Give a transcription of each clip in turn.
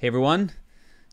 Hey everyone,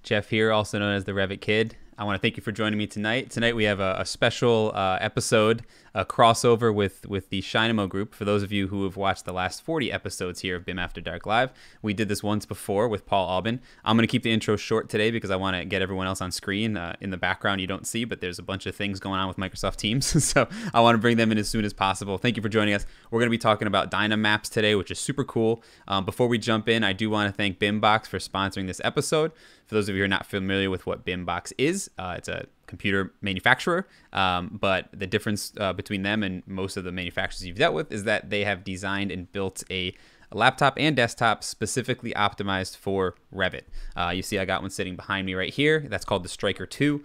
Jeff here, also known as the Revit Kid. I want to thank you for joining me tonight. Tonight we have a special episode, a crossover with the ChiNamo group. For those of you who have watched the last 40 episodes here of BIM After Dark Live, we did this once before with Paul Aubin. I'm going to keep the intro short today because I want to get everyone else on screen. In the background you don't see, but there's a bunch of things going on with Microsoft Teams, so I want to bring them in as soon as possible. Thank you for joining us. We're going to be talking about DynaMaps today, which is super cool. Before we jump in, I do want to thank BIMbox for sponsoring this episode. For those of you who are not familiar with what BIMbox is, it's a computer manufacturer, but the difference between them and most of the manufacturers you've dealt with is that they have designed and built a laptop and desktop specifically optimized for Revit. You see I got one sitting behind me right here. That's called the Striker 2.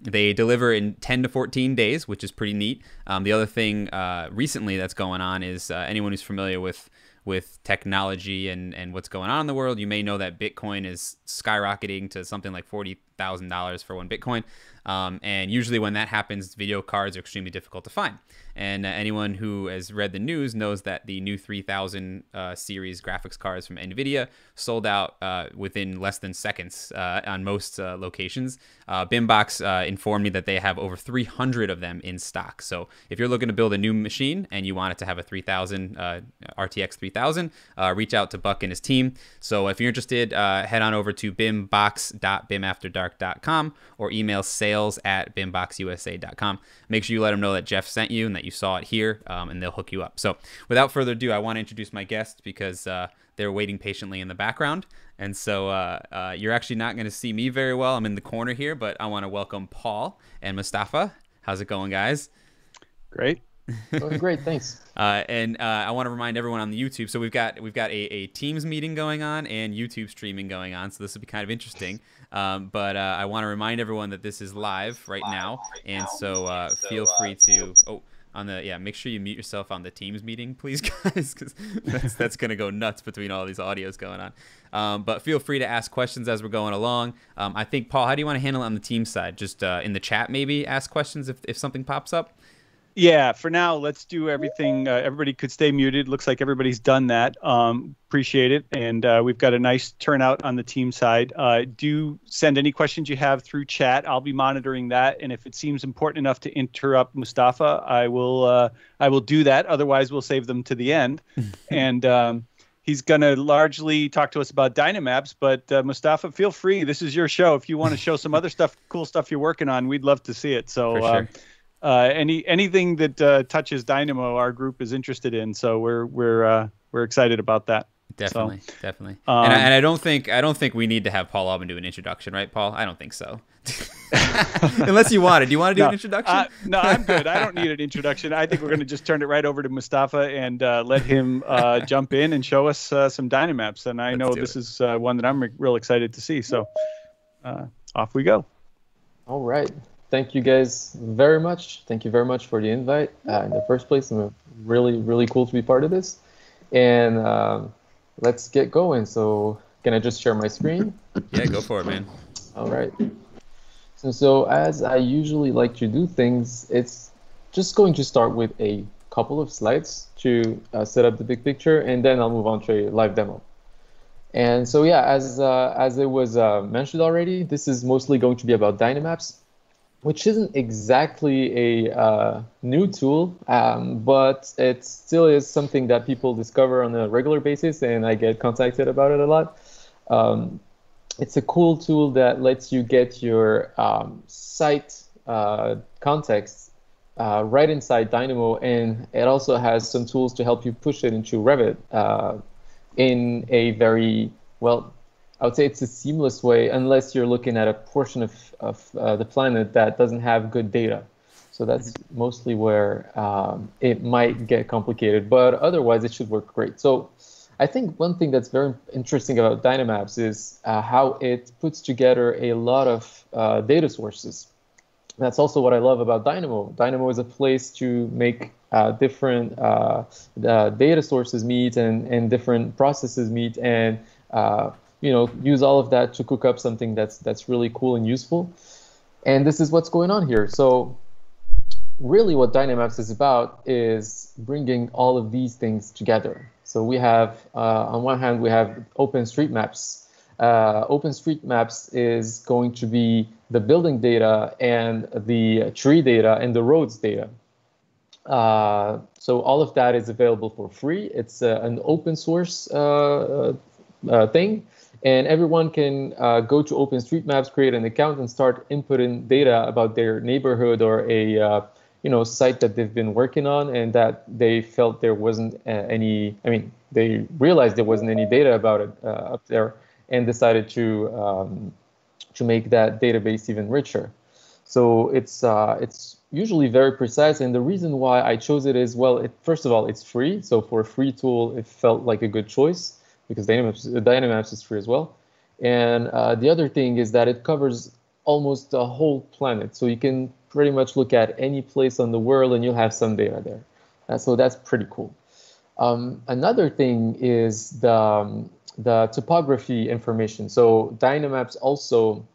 They deliver in 10 to 14 days, which is pretty neat. The other thing recently that's going on is anyone who's familiar with technology and what's going on in the world, you may know that Bitcoin is skyrocketing to something like $40,000 for one Bitcoin. And usually when that happens, video cards are extremely difficult to find. And anyone who has read the news knows that the new 3000 series graphics cards from NVIDIA sold out within less than seconds on most locations. BIMbox informed me that they have over 300 of them in stock. So if you're looking to build a new machine and you want it to have a 3000 RTX 3000, reach out to Buck and his team. So if you're interested, head on over to bimbox.bimafterdark.com or email sales@bimboxusa.com. Make sure you let them know that Jeff sent you and that you saw it here, and they'll hook you up. So without further ado, I want to introduce my guest because they're waiting patiently in the background. And so you're actually not going to see me very well. I'm in the corner here, but I want to welcome Paul and Mostafa. How's it going, guys? Great. Well, great, thanks. And I want to remind everyone on the YouTube, so we've got a Teams meeting going on and YouTube streaming going on, so this will be kind of interesting. But I want to remind everyone that this is live right now. So feel free to make sure you mute yourself on the Teams meeting, please, guys, because that's gonna go nuts between all these audios going on. But feel free to ask questions as we're going along. I think, Paul, how do you want to handle it on the team side? Just in the chat, maybe ask questions if something pops up. Yeah, for now, let's do everything. Everybody could stay muted. Looks like everybody's done that. Appreciate it. And we've got a nice turnout on the team side. Do send any questions you have through chat. I'll be monitoring that. And if it seems important enough to interrupt Mostafa, I will do that. Otherwise, we'll save them to the end. And he's going to largely talk to us about DynaMaps. But Mostafa, feel free. This is your show. If you want to show some other stuff, cool stuff you're working on, we'd love to see it. So. For sure. Anything that touches Dynamo, our group is interested in, so we're excited about that. Definitely, so, definitely. And I don't think we need to have Paul Aubin do an introduction, right, Paul? I don't think so. Unless you want it. Do you want to do an introduction? No, I'm good. I don't need an introduction. I think we're going to just turn it right over to Mostafa and let him jump in and show us some DynaMaps. And I know this is one that I'm real excited to see. So off we go. All right. Thank you guys very much. Thank you very much for the invite in the first place. I'm really, really cool to be part of this. And let's get going. So can I just share my screen? Yeah, go for it, man. All right. So as I usually like to do things, it's just going to start with a couple of slides to set up the big picture, and then I'll move on to a live demo. And so yeah, as it was mentioned already, this is mostly going to be about DynaMaps, which isn't exactly a new tool, but it still is something that people discover on a regular basis, and I get contacted about it a lot. It's a cool tool that lets you get your site context right inside Dynamo, and it also has some tools to help you push it into Revit in a very, well, I would say it's a seamless way, unless you're looking at a portion of the planet that doesn't have good data. So that's mostly where it might get complicated, but otherwise it should work great. So I think one thing that's very interesting about DynaMaps is how it puts together a lot of data sources. That's also what I love about Dynamo. Dynamo is a place to make different data sources meet and different processes meet, and you know, use all of that to cook up something that's really cool and useful. And this is what's going on here. So really what DynaMaps is about is bringing all of these things together. So we have, on one hand, we have OpenStreetMaps, OpenStreetMaps is going to be the building data and the tree data and the roads data. So all of that is available for free. It's an open source thing, and everyone can go to OpenStreetMaps, create an account, and start inputting data about their neighborhood or a site that they've been working on and that they felt there wasn't any. I mean, they realized there wasn't any data about it up there, and decided to make that database even richer. So it's usually very precise, and the reason why I chose it is, well, first of all, it's free. So for a free tool, it felt like a good choice because DynaMaps is free as well. And the other thing is that it covers almost the whole planet. So you can pretty much look at any place on the world and you'll have some data there. So that's pretty cool. Another thing is the topography information. So DynaMaps also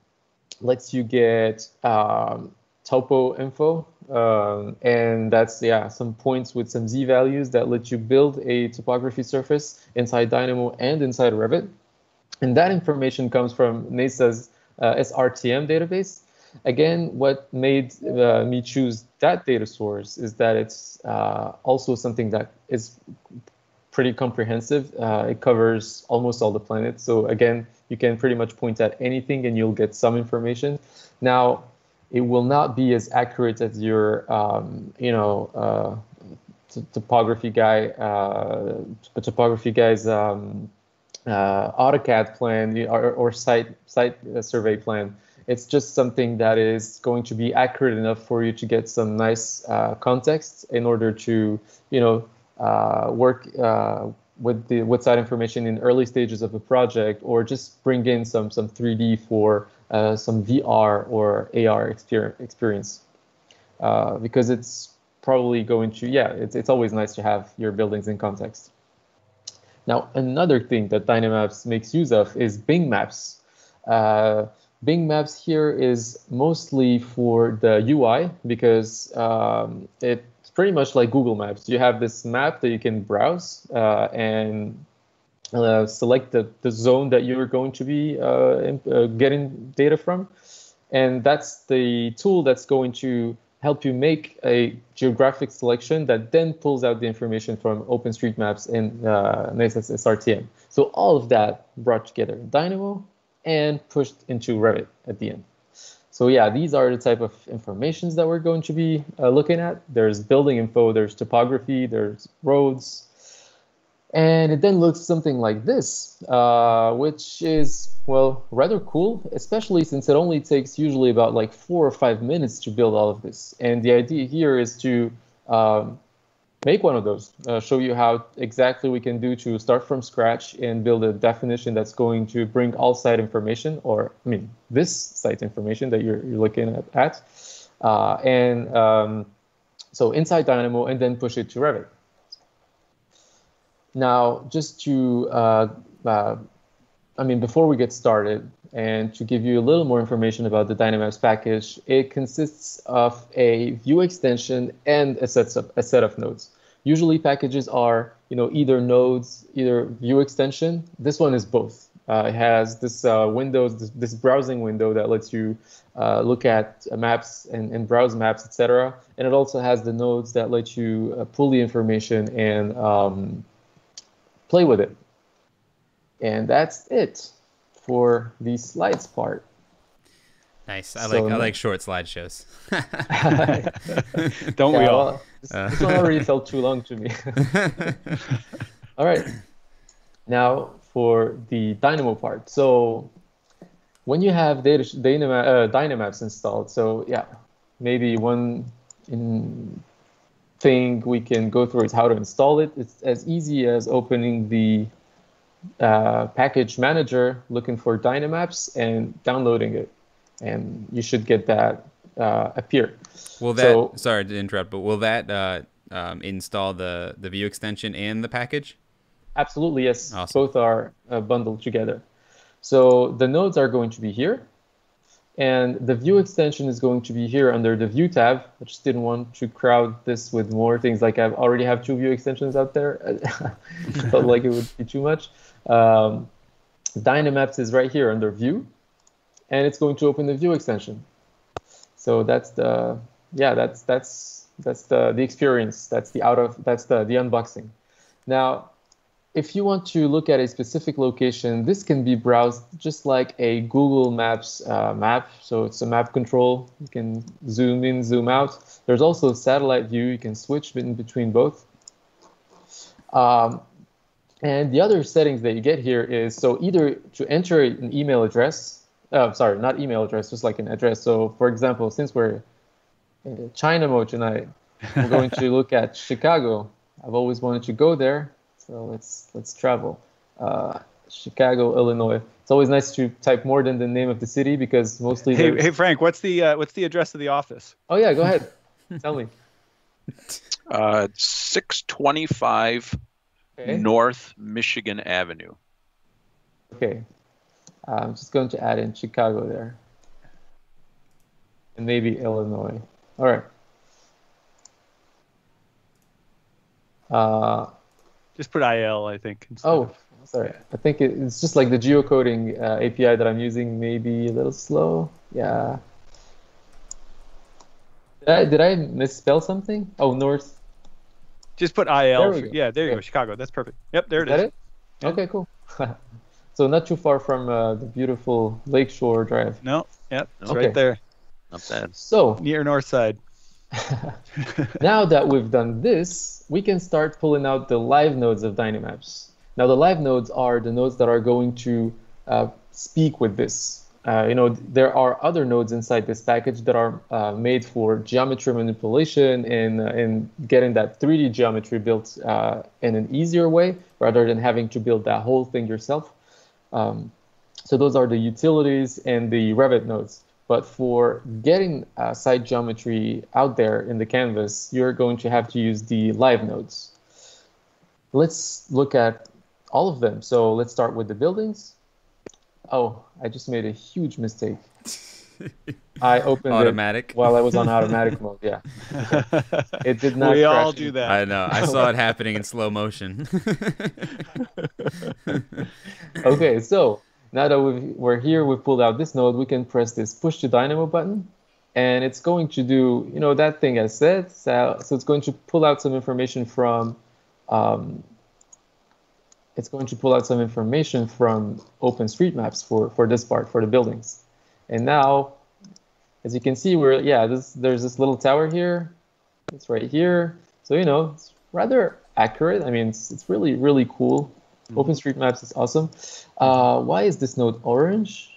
lets you get topo info, and that's some points with some Z values that let you build a topography surface inside Dynamo and inside Revit. And that information comes from NASA's SRTM database. Again, what made me choose that data source is that it's also something that is pretty comprehensive. It covers almost all the planets. So again, you can pretty much point at anything and you'll get some information. Now, it will not be as accurate as your, topography guy, AutoCAD plan or site survey plan. It's just something that is going to be accurate enough for you to get some nice context in order to, work with the site information in early stages of a project, or just bring in some 3D for some VR or AR experience, because it's probably going to it's always nice to have your buildings in context. Now, another thing that DynaMaps makes use of is Bing Maps. Bing Maps here is mostly for the UI because it pretty much like Google Maps. You have this map that you can browse and select the zone that you're going to be getting data from. And that's the tool that's going to help you make a geographic selection that then pulls out the information from OpenStreetMaps and NASA's SRTM. So all of that brought together in Dynamo and pushed into Revit at the end. So yeah, these are the type of informations that we're going to be looking at. There's building info, there's topography, there's roads. And it then looks something like this, which is, well, rather cool, especially since it only takes usually about like 4 or 5 minutes to build all of this. And the idea here is to make one of those, show you how exactly we can do to start from scratch and build a definition that's going to bring all site information, or I mean, this site information that you're looking at. So inside Dynamo and then push it to Revit. Now, just to, before we get started, and to give you a little more information about the DynaMaps package, it consists of a view extension and a set of nodes. Usually packages are, either nodes, either view extension. This one is both. It has this this browsing window that lets you look at maps and browse maps, etc. And it also has the nodes that let you pull the information and play with it. And that's it for the slides part. Nice. I like short slideshows. Don't we all? Well, this one already felt too long to me. All right. Now for the Dynamo part. So when you have DynaMaps installed, so yeah, maybe thing we can go through is how to install it. It's as easy as opening the package manager, looking for DynaMaps, and downloading it, and you should get that appear. Sorry to interrupt, but will that install the view extension and the package? Absolutely, yes. Awesome. Both are bundled together. So the nodes are going to be here, and the view extension is going to be here under the view tab. I just didn't want to crowd this with more things. Like I already have 2 view extensions out there. Felt like it would be too much. DynaMaps is right here under View, and it's going to open the View extension. So that's the that's the experience. That's the that's the unboxing. Now, if you want to look at a specific location, this can be browsed just like a Google Maps map. So it's a map control. You can zoom in, zoom out. There's also a satellite view. You can switch in between both. And the other settings that you get here is, so either to enter an email address, sorry, not email address, just like an address. So for example, since we're in ChiNamo tonight, we're going to look at Chicago. I've always wanted to go there. So let's travel. Chicago, Illinois. It's always nice to type more than the name of the city because mostly. Hey Frank, what's the address of the office? Oh yeah, go ahead. Tell me. 625 North Michigan Avenue. Okay, I'm just going to add in Chicago there, and maybe Illinois. All right. Just put IL, I think. Oh, sorry. I think it's just like the geocoding API that I'm using, maybe a little slow. Yeah. Did I misspell something? Oh, North. Just put IL. There yeah, there you go. Chicago. That's perfect. Yep, there it is. That it? Yeah. Okay, cool. So not too far from the beautiful Lakeshore Drive. No, yep, it's right there. Not bad. So near north side. Now that we've done this, we can start pulling out the live nodes of DynaMaps. Now the live nodes are the nodes that are going to speak with this. You know, there are other nodes inside this package that are made for geometry manipulation and getting that 3D geometry built in an easier way rather than having to build that whole thing yourself. So those are the utilities and the Revit nodes. But for getting site geometry out there in the canvas, you're going to have to use the live nodes. Let's look at all of them. So let's start with the buildings. Oh, I just made a huge mistake. I opened automatic. It while I was on automatic mode. Yeah, it did not. We crash all do that. I know. I saw it happening in slow motion. Okay, so. Now that we're here, we've pulled out this node, we can press this push to Dynamo button, and it's going to do, you know, that thing I said. So it's going to pull out some information from, OpenStreetMaps for this part, for the buildings. And now, as you can see, we're, there's this little tower here. It's right here. So, you know, it's rather accurate. I mean, it's really, really cool. OpenStreetMaps is awesome. Why is this node orange?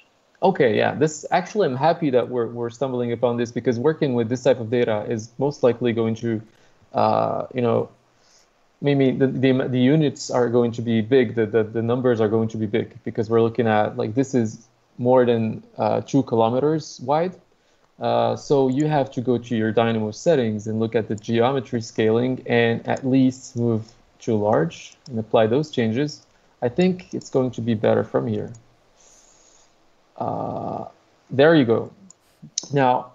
Okay, yeah, this actually I'm happy that we're stumbling upon this because working with this type of data is most likely going to, you know, maybe the units are going to be big, the numbers are going to be big because we're looking at, like, this is more than 2 kilometers wide. So you have to go to your Dynamo settings and look at the geometry scaling and at least move to large and apply those changes. I think it's going to be better from here. There you go. Now,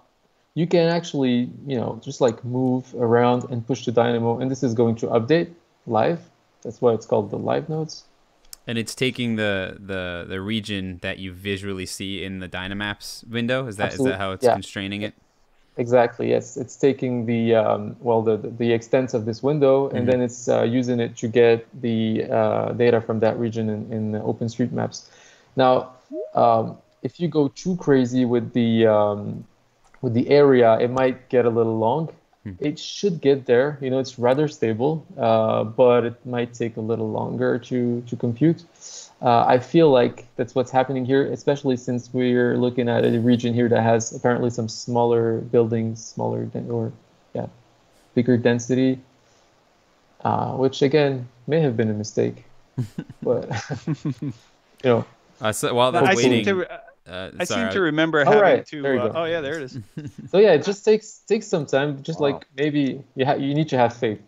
you can actually, you know, just like move around and push the Dynamo, and this is going to update live. That's why it's called the live nodes. And it's taking the region that you visually see in the DynaMaps window. Is that is that how it's constraining it? Exactly. Yes, it's taking the well the extents of this window, and then it's using it to get the data from that region in OpenStreetMaps. Now, if you go too crazy with the area, it might get a little long. It should get there. You know, it's rather stable, but it might take a little longer to compute. I feel like that's what's happening here, especially since we're looking at a region here that has apparently some smaller buildings, bigger density, which again may have been a mistake. But you know, so while that's waiting, I seem to remember having oh yeah, there it is. So yeah, it just takes some time. Just like maybe you need to have faith.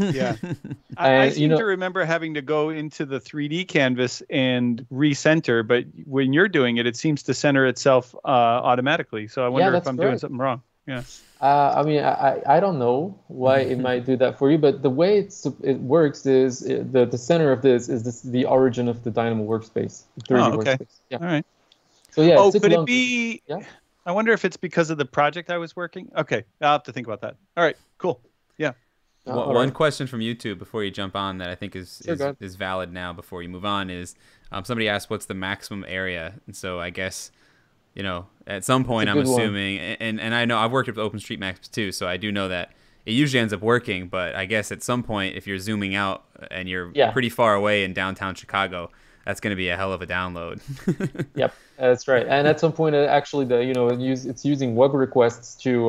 Yeah, I seem to remember having to go into the 3D canvas and recenter, but when you're doing it, it seems to center itself automatically. So I wonder if I'm doing something wrong. Yes. I mean, I don't know why it might do that for you, but the way it works is the center of this is the origin of the Dynamo workspace. 3D workspace. Yeah. All right. So yeah. Oh, could it be? Yeah. I wonder if it's because of the project I was working. Okay, I'll have to think about that. All right. Cool. Yeah. Well, one question from YouTube before you jump on that I think is valid now before you move on is somebody asked what's the maximum area, and so I guess you know at some point I'm assuming and I know I've worked with OpenStreetMaps too, so I do know that it usually ends up working, but I guess at some point if you're zooming out and you're pretty far away in downtown Chicago, that's going to be a hell of a download. Yep, that's right. And at some point, actually, it's using web requests to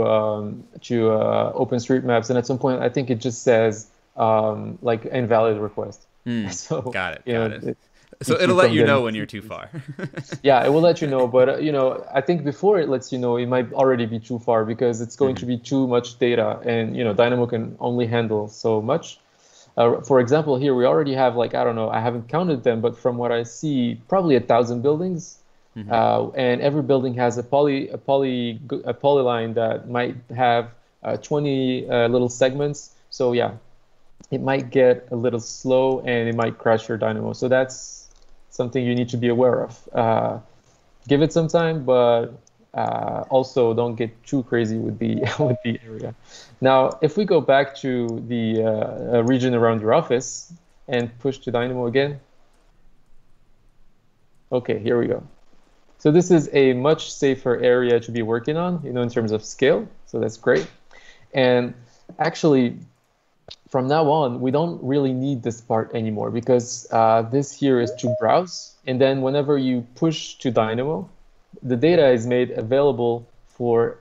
OpenStreetMaps, and at some point, I think it just says like invalid request. So got it. So it'll let you know when you're too far. Yeah, it will let you know. But I think before it lets you know, it might already be too far because it's going to be too much data, and Dynamo can only handle so much. For example, here we already have like, I don't know, I haven't counted them, but from what I see, probably 1,000 buildings, and every building has a polyline that might have 20 little segments. So yeah, it might get a little slow and it might crash your Dynamo. So that's something you need to be aware of. Give it some time, but also don't get too crazy with the area. Now, if we go back to the region around your office and push to Dynamo again. Okay, here we go. So this is a much safer area to be working on, in terms of scale. So that's great. And actually, from now on, we don't really need this part anymore because this here is to browse. And then whenever you push to Dynamo, the data is made available for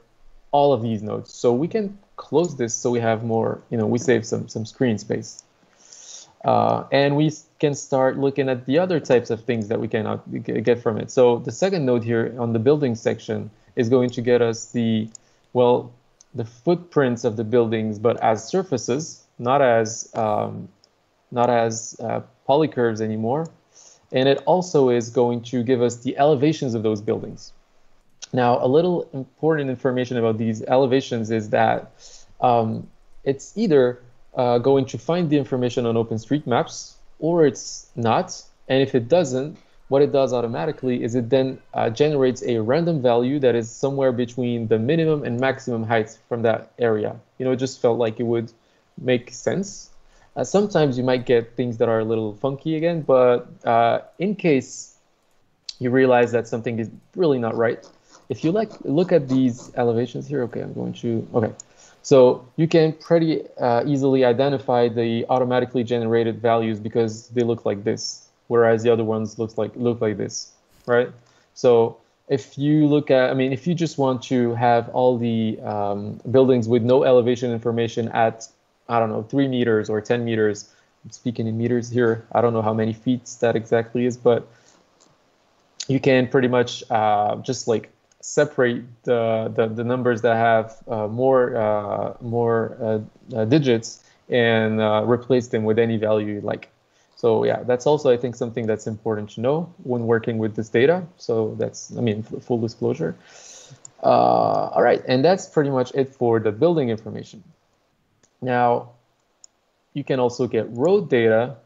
all of these nodes. So we can close this so we have more, we save some screen space. And we can start looking at the other types of things that we can get from it. So the second node here on the building section is going to get us the footprints of the buildings, but as surfaces, not as polycurves anymore. And it also is going to give us the elevations of those buildings. Now, a little important information about these elevations is that it's either going to find the information on OpenStreetMaps or it's not. And if it doesn't, what it does automatically is it then generates a random value that is somewhere between the minimum and maximum heights from that area. It just felt like it would make sense. Sometimes you might get things that are a little funky again, but in case you realize that something is really not right, if you look at these elevations here, so you can pretty easily identify the automatically generated values because they look like this, whereas the other ones look like this, right? So if you if you just want to have all the buildings with no elevation information at, 3 meters or 10 meters. I'm speaking in meters here. I don't know how many feet that exactly is, but you can pretty much just separate the numbers that have more digits and replace them with any value you like. So yeah, that's also, I think, something that's important to know when working with this data. So that's, full disclosure. All right, and that's pretty much it for the building information. Now, you can also get road data.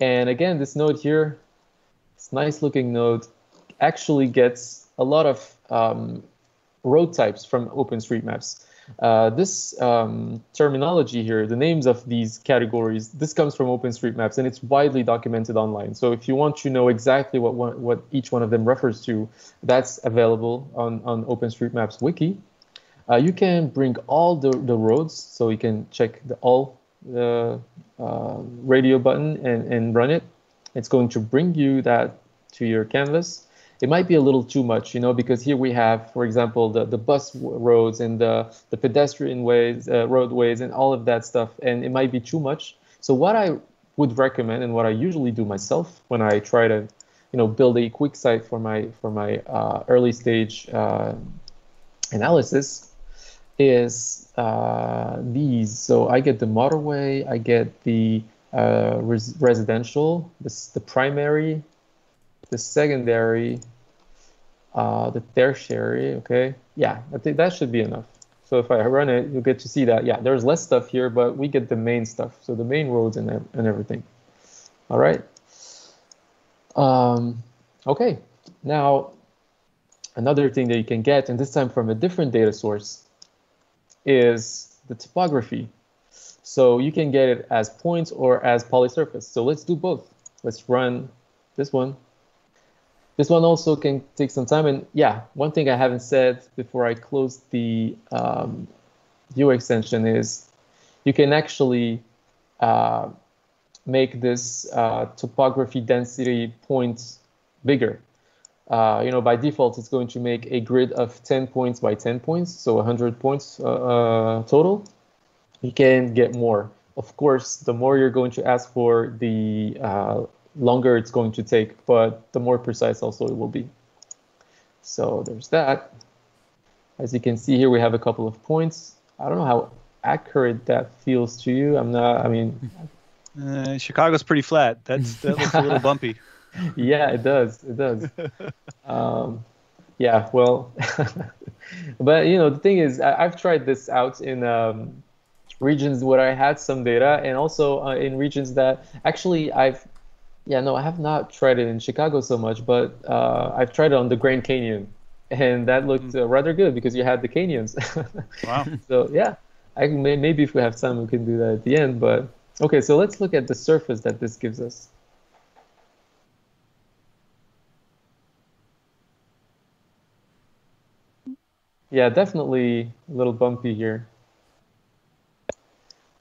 And again, this node here, this nice looking node, actually gets a lot of road types from OpenStreetMaps. This terminology here, the names of these categories, this comes from OpenStreetMaps, and it's widely documented online. So if you want to know exactly what each one of them refers to, that's available on OpenStreetMaps wiki. You can bring all the roads, so you can check the radio button and run it. It's going to bring you that to your canvas. It might be a little too much, because here we have, for example, the bus roads and the pedestrian ways, roadways and all of that stuff, and it might be too much. So what I would recommend and what I usually do myself when I try to, build a quick site for my early stage analysis is these. So I get the motorway, I get the residential, the primary, the secondary, the tertiary, okay? Yeah, I think that should be enough. So if I run it, you'll get to see that, yeah, there's less stuff here, but we get the main stuff. So the main roads and everything. All right. Okay, now another thing that you can get, and this time from a different data source, is the topography. So you can get it as points or as polysurface. So let's do both. Let's run this one. This one also can take some time. And yeah, one thing I haven't said before I close the view extension is you can actually make this topography density points bigger. You know, by default, it's going to make a grid of 10 points by 10 points, so 100 points total. You can get more. Of course, the more you're going to ask for, the longer it's going to take, but the more precise also it will be. So there's that. As you can see here, we have a couple of points. I don't know how accurate that feels to you. I'm not, I mean... Chicago's pretty flat. That looks a little bumpy. Yeah, it does. It does. Yeah, well, but you know, the thing is, I've tried this out in regions where I had some data, and also in regions that actually I have not tried it in Chicago so much, but I've tried it on the Grand Canyon, and that looked rather good because you had the canyons. Wow. So yeah, maybe if we have time, we can do that at the end. But okay, so let's look at the surface that this gives us. Yeah, definitely a little bumpy here.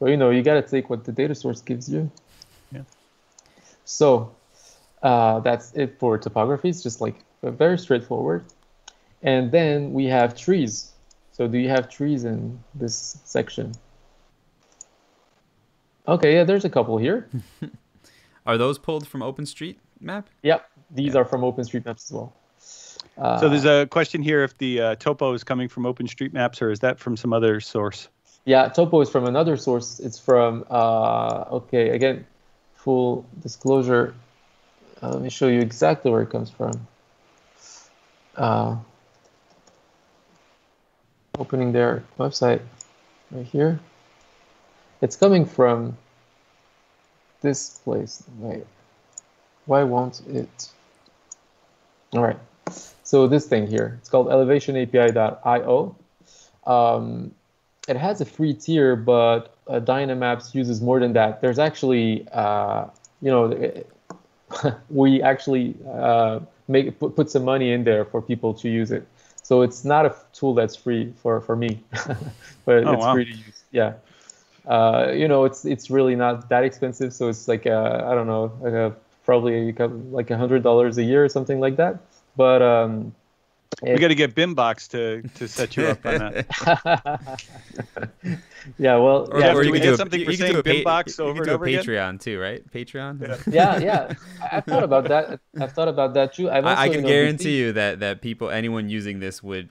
But you know, you got to take what the data source gives you. Yeah. So that's it for topography. It's just like very straightforward. And then we have trees. So do you have trees in this section? Okay, yeah, there's a couple here. Are those pulled from OpenStreetMap? Yep, these are from OpenStreetMaps as well. So there's a question here if the topo is coming from OpenStreetMaps or is that from some other source? Yeah, topo is from another source. It's from, okay, again, full disclosure. Let me show you exactly where it comes from. Opening their website right here. It's coming from this place. Wait, why won't it? All right. So this thing here, it's called ElevationAPI.io. It has a free tier, but DynaMaps uses more than that. There's actually, you know, we actually put some money in there for people to use it. So it's not a tool that's free for me, but oh, it's wow. Free to use. Yeah, you know, it's really not that expensive. So it's like I don't know, probably like $100 a year or something like that. But we got to get BIMbox to set you up on that. Yeah, well, or, yeah. Or you can do something for saying BIMbox over and over again. Patreon too, right? Patreon. Yeah, yeah. I've thought about that. I've thought about that too. I've also, I can guarantee you that people, anyone using this would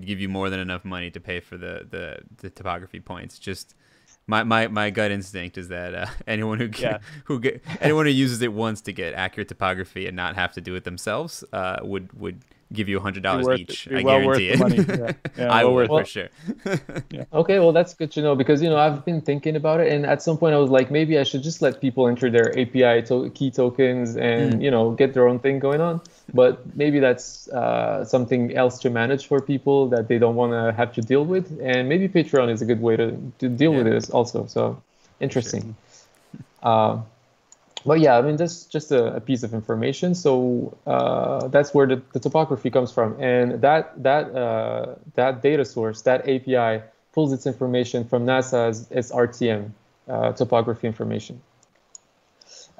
give you more than enough money to pay for the topography points. Just my gut instinct is that anyone who uses it once to get accurate topography and not have to do it themselves would give you $100 each. I guarantee it. Yeah. Yeah, I will for sure. Yeah. Okay, well that's good to know because you know I've been thinking about it, and at some point I was like maybe I should just let people enter their API key tokens and you know get their own thing going on. But maybe that's something else to manage for people that they don't want to have to deal with, and maybe Patreon is a good way to deal with this also. So interesting. Sure. But yeah, I mean, that's just a piece of information. So that's where the topography comes from. And that data source, that API, pulls its information from NASA's SRTM topography information.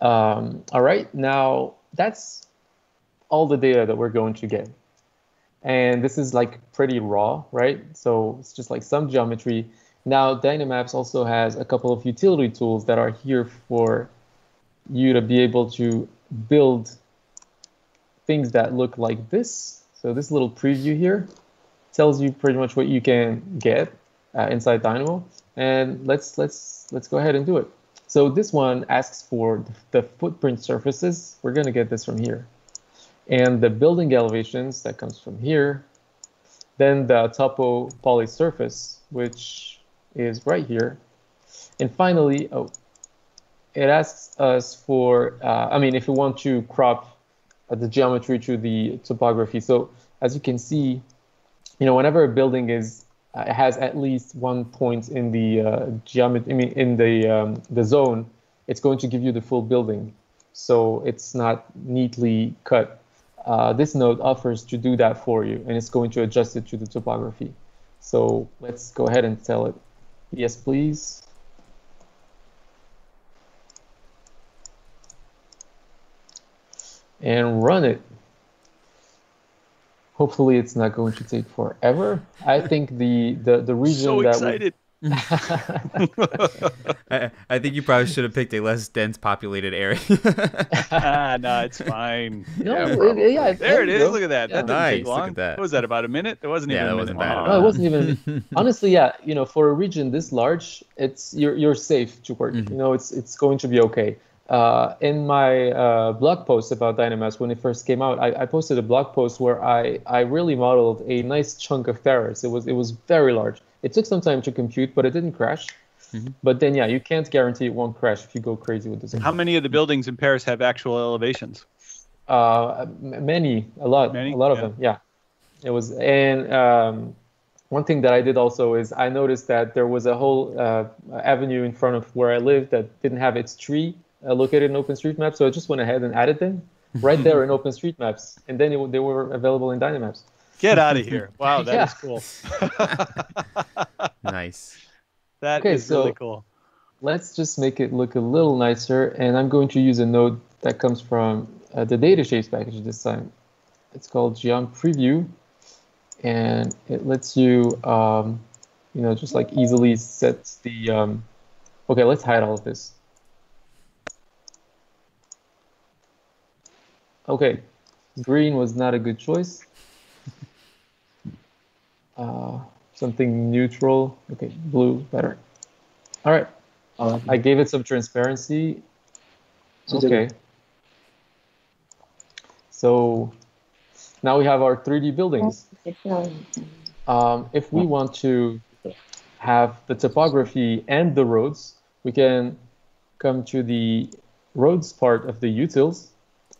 All right, now that's all the data that we're going to get. And this is like pretty raw, right? So it's just like some geometry. Now, DynaMaps also has a couple of utility tools that are here for you to be able to build things that look like this. So this little preview here tells you pretty much what you can get inside Dynamo. And let's go ahead and do it. So this one asks for the footprint surfaces. We're gonna get this from here. and the building elevations that comes from here, then the topo poly surface, which is right here, and finally, it asks us for, if we want to crop the geometry to the topography. So as you can see, whenever a building is has at least one point in the geometry, the zone, it's going to give you the full building. So it's not neatly cut. This node offers to do that for you, and it's going to adjust it to the topography. So let's go ahead and tell it, yes, please. And run it. Hopefully it's not going to take forever. I think the reason so that excited. I think you probably should have picked a less dense populated area. No, it's fine. No, yeah, there it is. Go. Look at that. Yeah. That didn't take long. Look at that. What was that, about a minute? It wasn't even. Yeah, that wasn't bad. No, it wasn't even. Honestly, yeah, for a region this large, it's you're safe to work. Mm-hmm. It's going to be okay. In my blog post about DynaMaps, when it first came out, I posted a blog post where I really modeled a nice chunk of Paris. It was very large. It took some time to compute, but it didn't crash. Mm-hmm. But then, yeah, you can't guarantee it won't crash if you go crazy with this. How many of the buildings in Paris have actual elevations? Many, a lot of them. Yeah, it was. And one thing that I did also is I noticed that there was a whole avenue in front of where I lived that didn't have its tree located in OpenStreetMaps, so I just went ahead and added them right there in OpenStreetMaps, and then they were available in DynaMaps. Get out of here! Wow, that is cool. Nice. That is really cool. Let's just make it look a little nicer, and I'm going to use a node that comes from the DataShapes package this time. It's called Geom Preview, and it lets you, just like easily set the. Okay, let's hide all of this. Okay, green was not a good choice. Something neutral. Okay, blue, better. All right, I gave it some transparency. Okay. So now we have our 3D buildings. If we want to have the topography and the roads, we can come to the roads part of the utils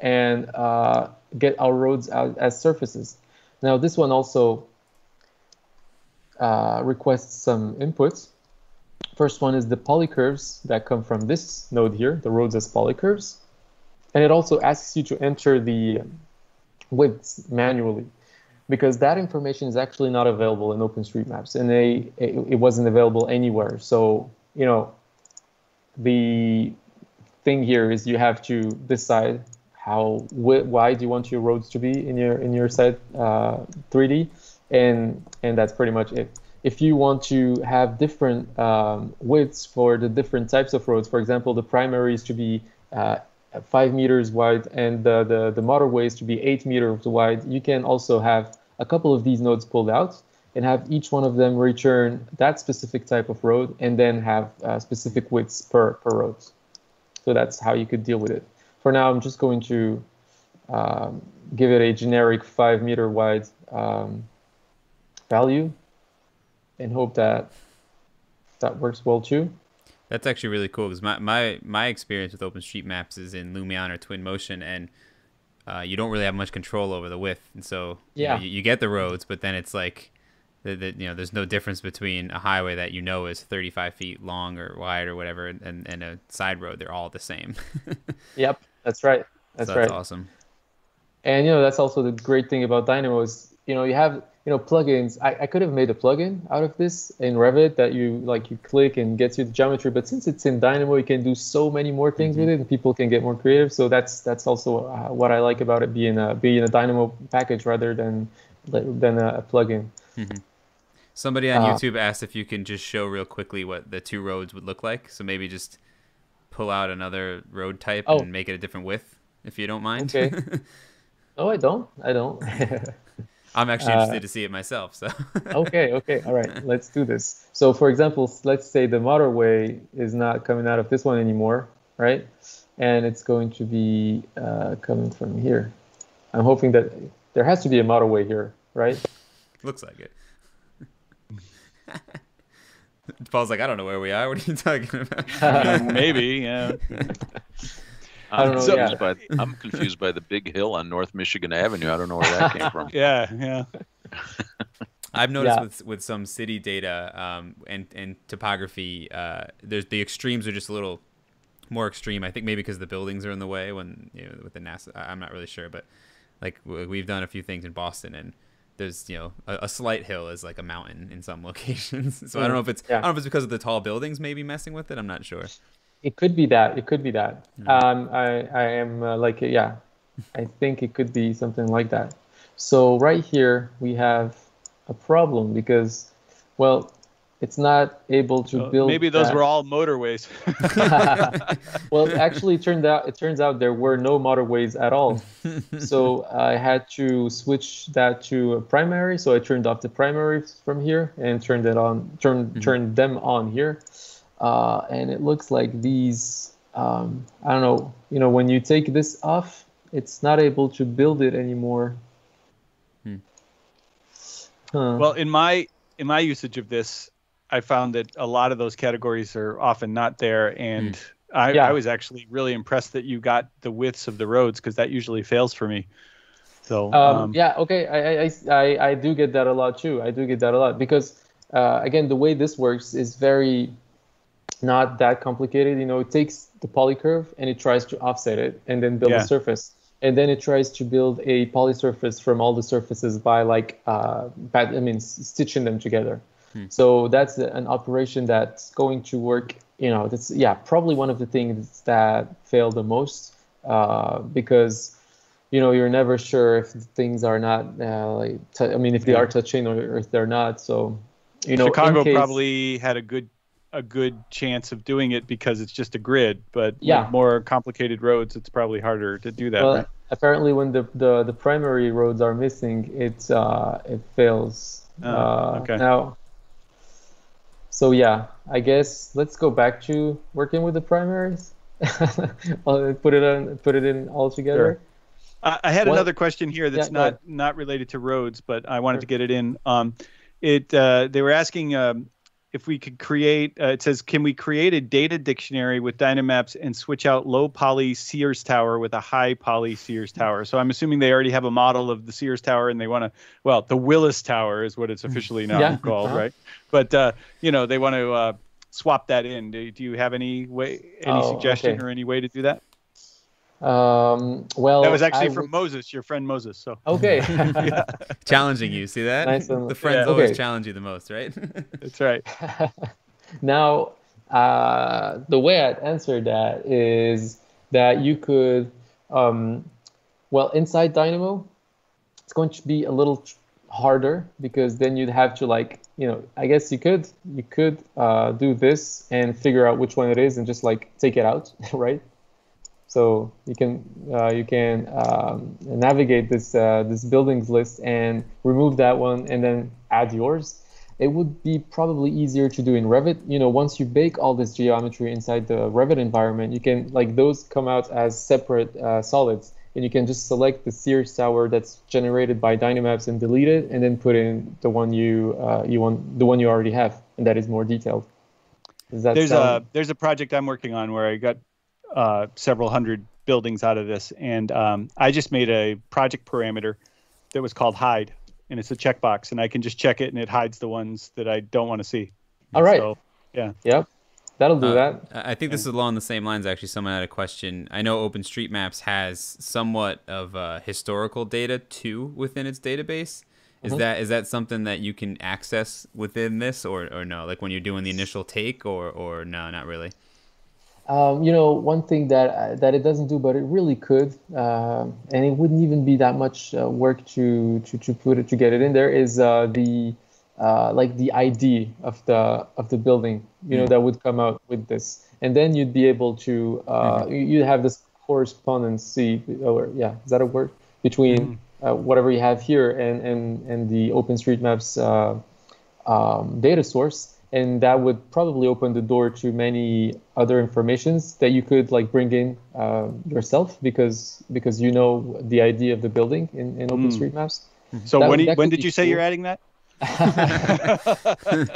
and get our roads out as surfaces. Now this one also requests some inputs. First one is the polycurves that come from this node here, the roads as polycurves. And it also asks you to enter the widths manually, because that information is actually not available in OpenStreetMaps, and it wasn't available anywhere. So, the thing here is you have to decide how wide you want your roads to be in your site 3D, and that's pretty much it. If you want to have different widths for the different types of roads, for example, the primaries to be 5 meters wide and the motorways to be 8 meters wide, you can also have a couple of these nodes pulled out and have each one of them return that specific type of road, and then have specific widths per road. So that's how you could deal with it. For now, I'm just going to give it a generic 5 meter wide value, and hope that that works well too. That's actually really cool, because my experience with OpenStreetMaps is in Lumion or Twinmotion, and you don't really have much control over the width, and so yeah, you get the roads, but then it's like there's no difference between a highway that is 35 feet long or wide or whatever, and a side road. They're all the same. Yep, that's right. That's awesome. And that's also the great thing about Dynamo is you have plugins. I could have made a plugin out of this in Revit that you click and gets you the geometry, but since it's in Dynamo, you can do so many more things with it, and people can get more creative. So that's also what I like about it being a Dynamo package rather than a plugin. Mm-hmm. Somebody on YouTube asked if you can just show real quickly what the two roads would look like. So maybe just pull out another road type and make it a different width, if you don't mind. Okay. No, I don't. I'm actually interested to see it myself. So. okay. All right, let's do this. So for example, let's say the motorway is not coming out of this one anymore, right? And it's going to be coming from here. I'm hoping that there has to be a motorway here, right? Looks like it. Paul's like, I don't know where we are. What are you talking about? Maybe, yeah. I'm confused by the big hill on North Michigan Avenue. I don't know where that came from. Yeah, yeah. I've noticed with some city data and topography, there's the extremes are just a little more extreme. I think maybe because the buildings are in the way when with the NASA. I'm not really sure, but like we've done a few things in Boston and there's a slight hill is like a mountain in some locations. So I don't know if it's because of the tall buildings maybe messing with it. I'm not sure. It could be that. It could be that. I think it could be something like that. So right here we have a problem because, well, it's not able to build. Maybe those were all motorways. Well, actually, it turns out there were no motorways at all. So I had to switch that to a primary. So I turned off the primary from here and turned it on. Turned them on here. And it looks like these, I don't know, when you take this off, it's not able to build it anymore. Well, in my usage of this, I found that a lot of those categories are often not there. And I was actually really impressed that you got the widths of the roads because that usually fails for me. So, I do get that a lot too. I do get that a lot because, again, the way this works is very... not that complicated. It takes the polycurve and it tries to offset it and then build a surface, and then it tries to build a polysurface from all the surfaces by stitching them together. So that's an operation that's going to work. That's probably one of the things that fail the most because you're never sure if things are not if they are touching or if they're not. So Chicago probably had a good chance of doing it because it's just a grid, but with more complicated roads, it's probably harder to do that. Well, right? Apparently when the primary roads are missing, it fails. Okay. Now, so I guess let's go back to working with the primaries. Put it in all together. Sure. I had another question here that's not related to roads, but I wanted to get it in. They were asking, if we could create, it says, can we create a data dictionary with DynaMaps and switch out low poly Sears Tower with a high poly Sears Tower? So I'm assuming they already have a model of the Sears Tower and they want to, well, the Willis Tower is what it's officially now called, right? But, they want to swap that in. Do you have any suggestion or any way to do that? Well, that was actually from Moses, your friend Moses. So okay, challenging you. See that? Nice. The friends always challenge you the most, right? That's right. Now, the way I'd answer that is that you could, inside Dynamo, it's going to be a little harder because then you'd have to I guess you could do this and figure out which one it is and just take it out, right? So you can navigate this buildings list and remove that one and then add yours. It would be probably easier to do in Revit. Once you bake all this geometry inside the Revit environment, you can those come out as separate solids, and you can just select the Sears Tower that's generated by DynaMaps and delete it, and then put in the one you already have, and that is more detailed. There's a project I'm working on where I got several hundred buildings out of this, and I just made a project parameter that was called hide, and it's a checkbox, and I can just check it and it hides the ones that I don't want to see. All right. So, that'll do that. I think this is along the same lines. Actually, someone had a question. I know OpenStreetMaps has somewhat of historical data too within its database. Is that something that you can access within this, or no? Like when you're doing the initial take, or no, not really. One thing that it doesn't do, but it really could, and it wouldn't even be that much work to put it, to get it in there, is the ID of the building, that would come out with this, and then you'd be able to you'd have this correspondency, is that a word, between whatever you have here and the OpenStreetMaps data source. and that would probably open the door to many other informations that you could like bring in yourself because you know the idea of the building in OpenStreetMaps. So when did you say you're adding that?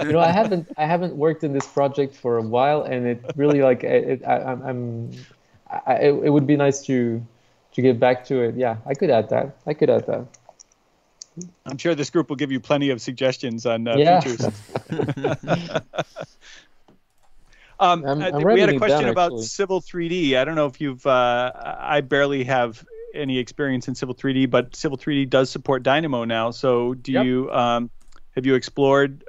You know, I haven't worked in this project for a while, and it really like it would be nice to get back to it. Yeah, I could add that. I'm sure this group will give you plenty of suggestions on features. We had a question about Civil 3D. I don't know if you've. I barely have any experience in Civil 3D, but Civil 3D does support Dynamo now. So, do you? Have you explored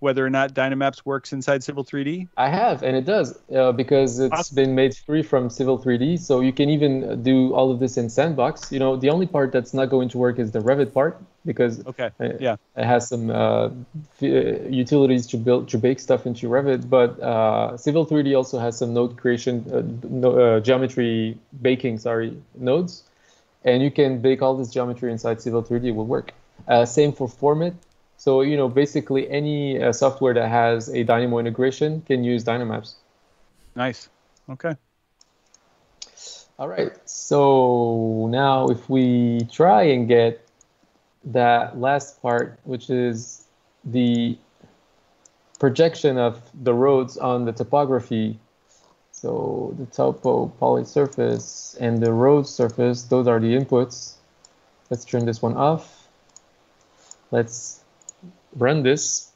whether or not DynaMaps works inside Civil 3D? I have, and it does, because it's been made free from Civil 3D, so you can even do all of this in Sandbox. You know, the only part that's not going to work is the Revit part, because it has some utilities to bake stuff into Revit, but Civil 3D also has some node creation, geometry baking, nodes, and you can bake all this geometry inside Civil 3D, it will work. Same for Formit. So, you know, basically any software that has a Dynamo integration can use DynaMaps. Nice. Okay. All right. So now if we try and get that last part, which is the projection of the roads on the topography. So the topo poly surface and the road surface, those are the inputs. Let's turn this one off. Let's run this.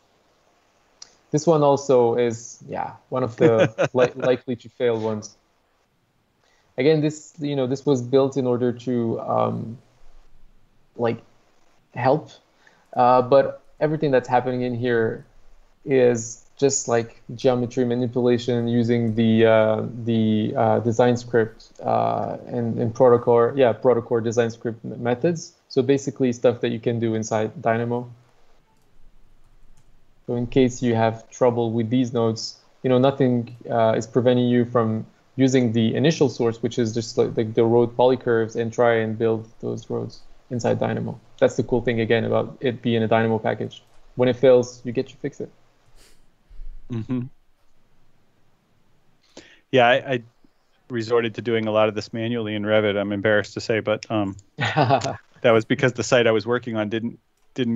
This one also is, one of the likely to fail ones. Again, this, you know, this was built in order to, help. But everything that's happening in here is just like geometry manipulation using the design script and protocore design script methods. So basically stuff that you can do inside Dynamo. So in case you have trouble with these nodes, you know, nothing is preventing you from using the initial source, which is just like the road polycurves, and try and build those roads inside Dynamo. That's the cool thing, again, about it being a Dynamo package. When it fails, you get to fix it. Mm-hmm. Yeah, I resorted to doing a lot of this manually in Revit, I'm embarrassed to say, but that was because the site I was working on didn't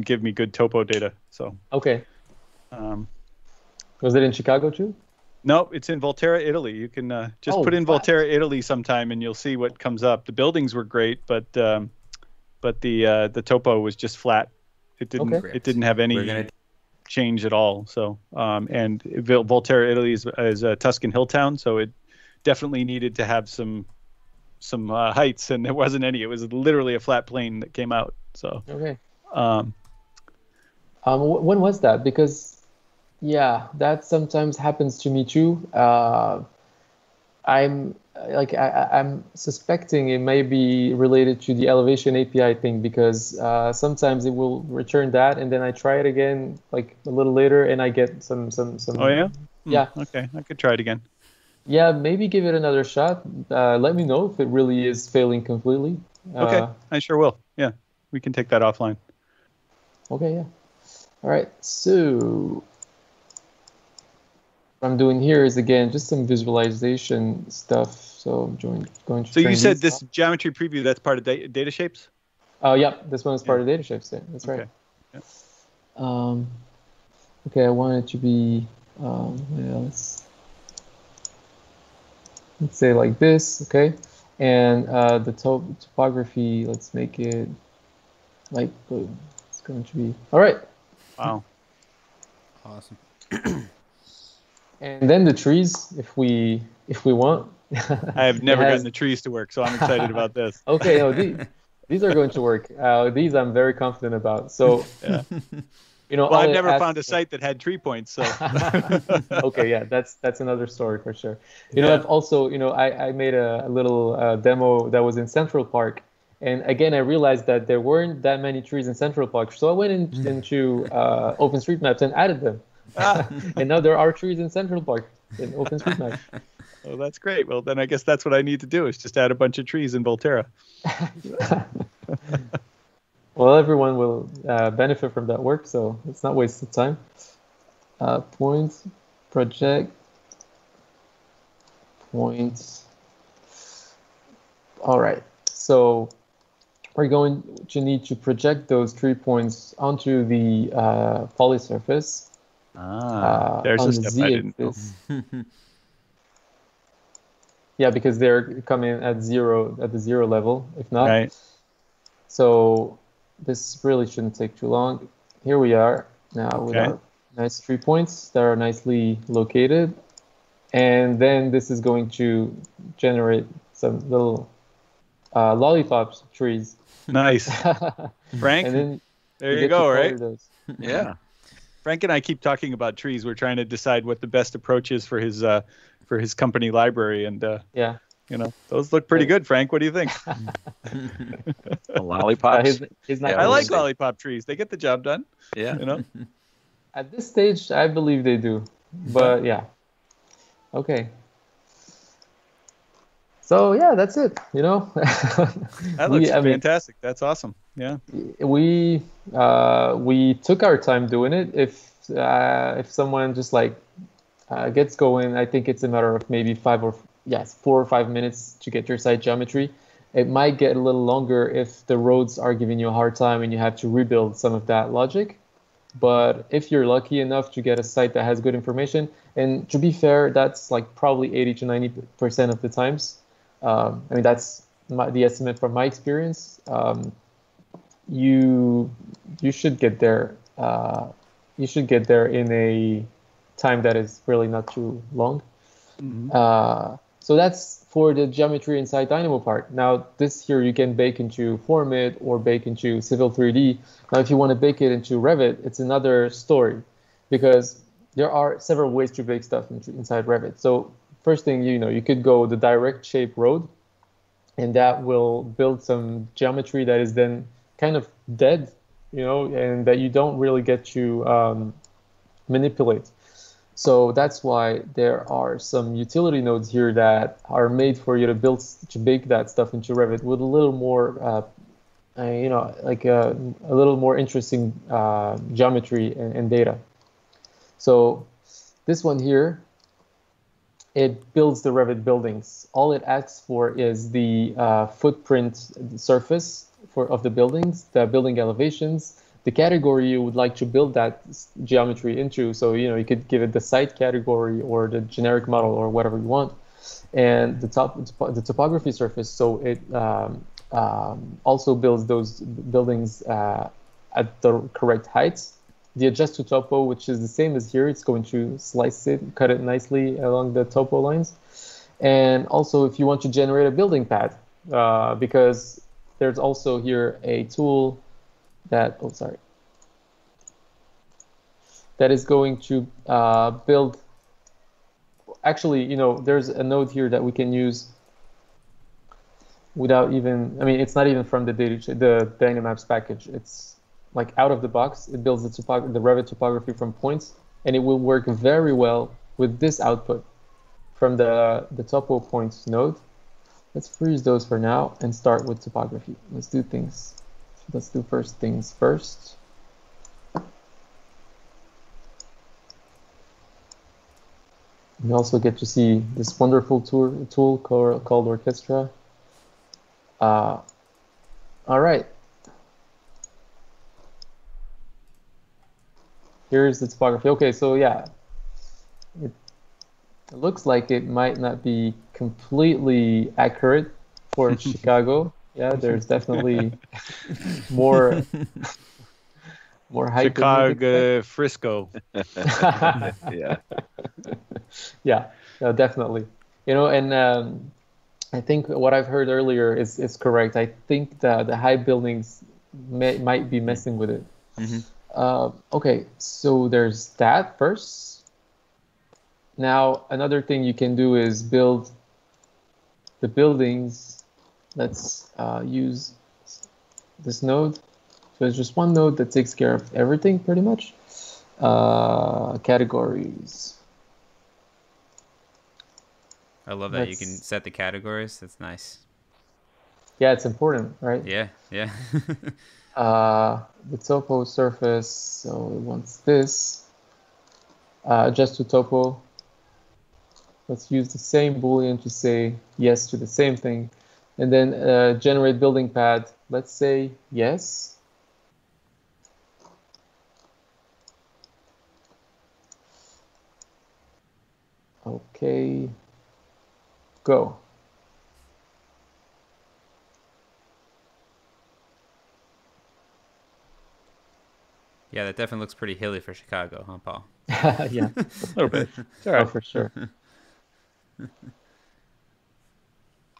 give me good topo data. So okay. Was it in Chicago too? No, it's in Volterra, Italy. You can just put in Volterra, Italy sometime, and you'll see what comes up. The buildings were great, but the topo was just flat. It didn't it didn't have any change at all. So and Volterra, Italy is a Tuscan hill town, so it definitely needed to have some heights, and there wasn't any. It was literally a flat plane that came out. So okay. When was that? Because, that sometimes happens to me too. I'm suspecting it may be related to the Elevation API thing, because sometimes it will return that, and then I try it again like a little later, and I get some. Oh yeah. Yeah. Okay, I could try it again. Yeah, maybe give it another shot. Let me know if it really is failing completely. Okay, I sure will. Yeah, we can take that offline. Okay. Yeah. All right, so what I'm doing here is, again, just some visualization stuff. So I'm going to. So you said this geometry preview, that's part of DataShapes? This one is part of DataShapes. Yeah, that's right. Okay. Yeah. I want it to be, let's say like this, okay? And the topography, let's make it light blue. It's going to be, all right. Wow. Awesome. And then the trees, if we want. I have never gotten the trees to work, so I'm excited about this. Okay, no, these are going to work. These I'm very confident about. So, you know, well, I've never found a site that had tree points. So. Okay, that's another story for sure. You know, I've also, you know, I made a little demo that was in Central Park. And again, I realized that there weren't that many trees in Central Park, so I went into OpenStreetMaps and added them. And now there are trees in Central Park in OpenStreetMaps. Oh, that's great. Well, then I guess that's what I need to do, is just add a bunch of trees in Volterra. Well, everyone will benefit from that work, so let's not waste the time. points, project, points. All right, so we're going to need to project those 3 points onto the poly surface. Ah, there's a step I didn't know. Yeah, because they're coming at zero, at the zero level, if not. Right. So this really shouldn't take too long. Here we are now with our nice 3 points that are nicely located. And then this is going to generate some little lollipops trees. Nice. Frank, there you go, right? Yeah. Frank and I keep talking about trees. We're trying to decide what the best approach is for his company library, and yeah, you know, those look pretty good. Frank, what do you think? Lollipops. I like lollipop trees. They get the job done. Yeah, you know. At this stage, I believe they do. But yeah, okay. So yeah, that's it. You know, that looks fantastic. That's awesome. Yeah, we took our time doing it. If someone just like gets going, I think it's a matter of maybe 4 or 5 minutes to get your site geometry. It might get a little longer if the roads are giving you a hard time and you have to rebuild some of that logic. But if you're lucky enough to get a site that has good information, and to be fair, that's like probably 80 to 90% of the times. I mean, that's the estimate from my experience. You should get there. You should get there in a time that is really not too long. Mm-hmm. So that's for the geometry inside Dynamo part. Now this here you can bake into Formit or bake into Civil 3D. Now if you want to bake it into Revit, it's another story, because there are several ways to bake stuff inside Revit. So first thing, you know, you could go the direct shape road, and that will build some geometry that is then kind of dead, you know, and that you don't really get to manipulate. So that's why there are some utility nodes here that are made for you to build, to bake that stuff into Revit with a little more, you know, like a little more interesting geometry and data. So this one here, it builds the Revit buildings. All it asks for is the footprint surface of the buildings, the building elevations, the category you would like to build that geometry into. So, you know, you could give it the site category or the generic model or whatever you want, and the topography surface. So it also builds those buildings at the correct heights. The adjust to topo, which is the same as here, it's going to slice it, cut it nicely along the topo lines. And also if you want to generate a building pad, because there's also here a tool that, oh, sorry, that is going to build, actually, you know, there's a node here that we can use without even, I mean, it's not even from the DynaMaps package. It's like out of the box. It builds the Revit topography from points, and it will work very well with this output from the topo points node. Let's freeze those for now and start with topography. Let's do things. Let's do first things first. We also get to see this wonderful tool called Orchestra. All right. Here's the topography. Okay, so yeah, it looks like it might not be completely accurate for Chicago. Yeah, there's definitely more hype. Chicago, Frisco. Yeah. Yeah, no, definitely. You know, and I think what I've heard earlier is correct. I think that the high buildings might be messing with it. Mm-hmm. Okay, so there's that first. Now, another thing you can do is build the buildings. Let's use this node. So it's just one node that takes care of everything, pretty much. Categories. I love that you can set the categories. That's nice. Yeah, it's important, right? Yeah, yeah. The topo surface, so it wants this. just to topo. Let's use the same Boolean to say yes to the same thing. And then generate building pad. Let's say yes. Okay, go. Yeah, that definitely looks pretty hilly for Chicago, huh, Paul? Yeah, a little bit. It's all right, for sure.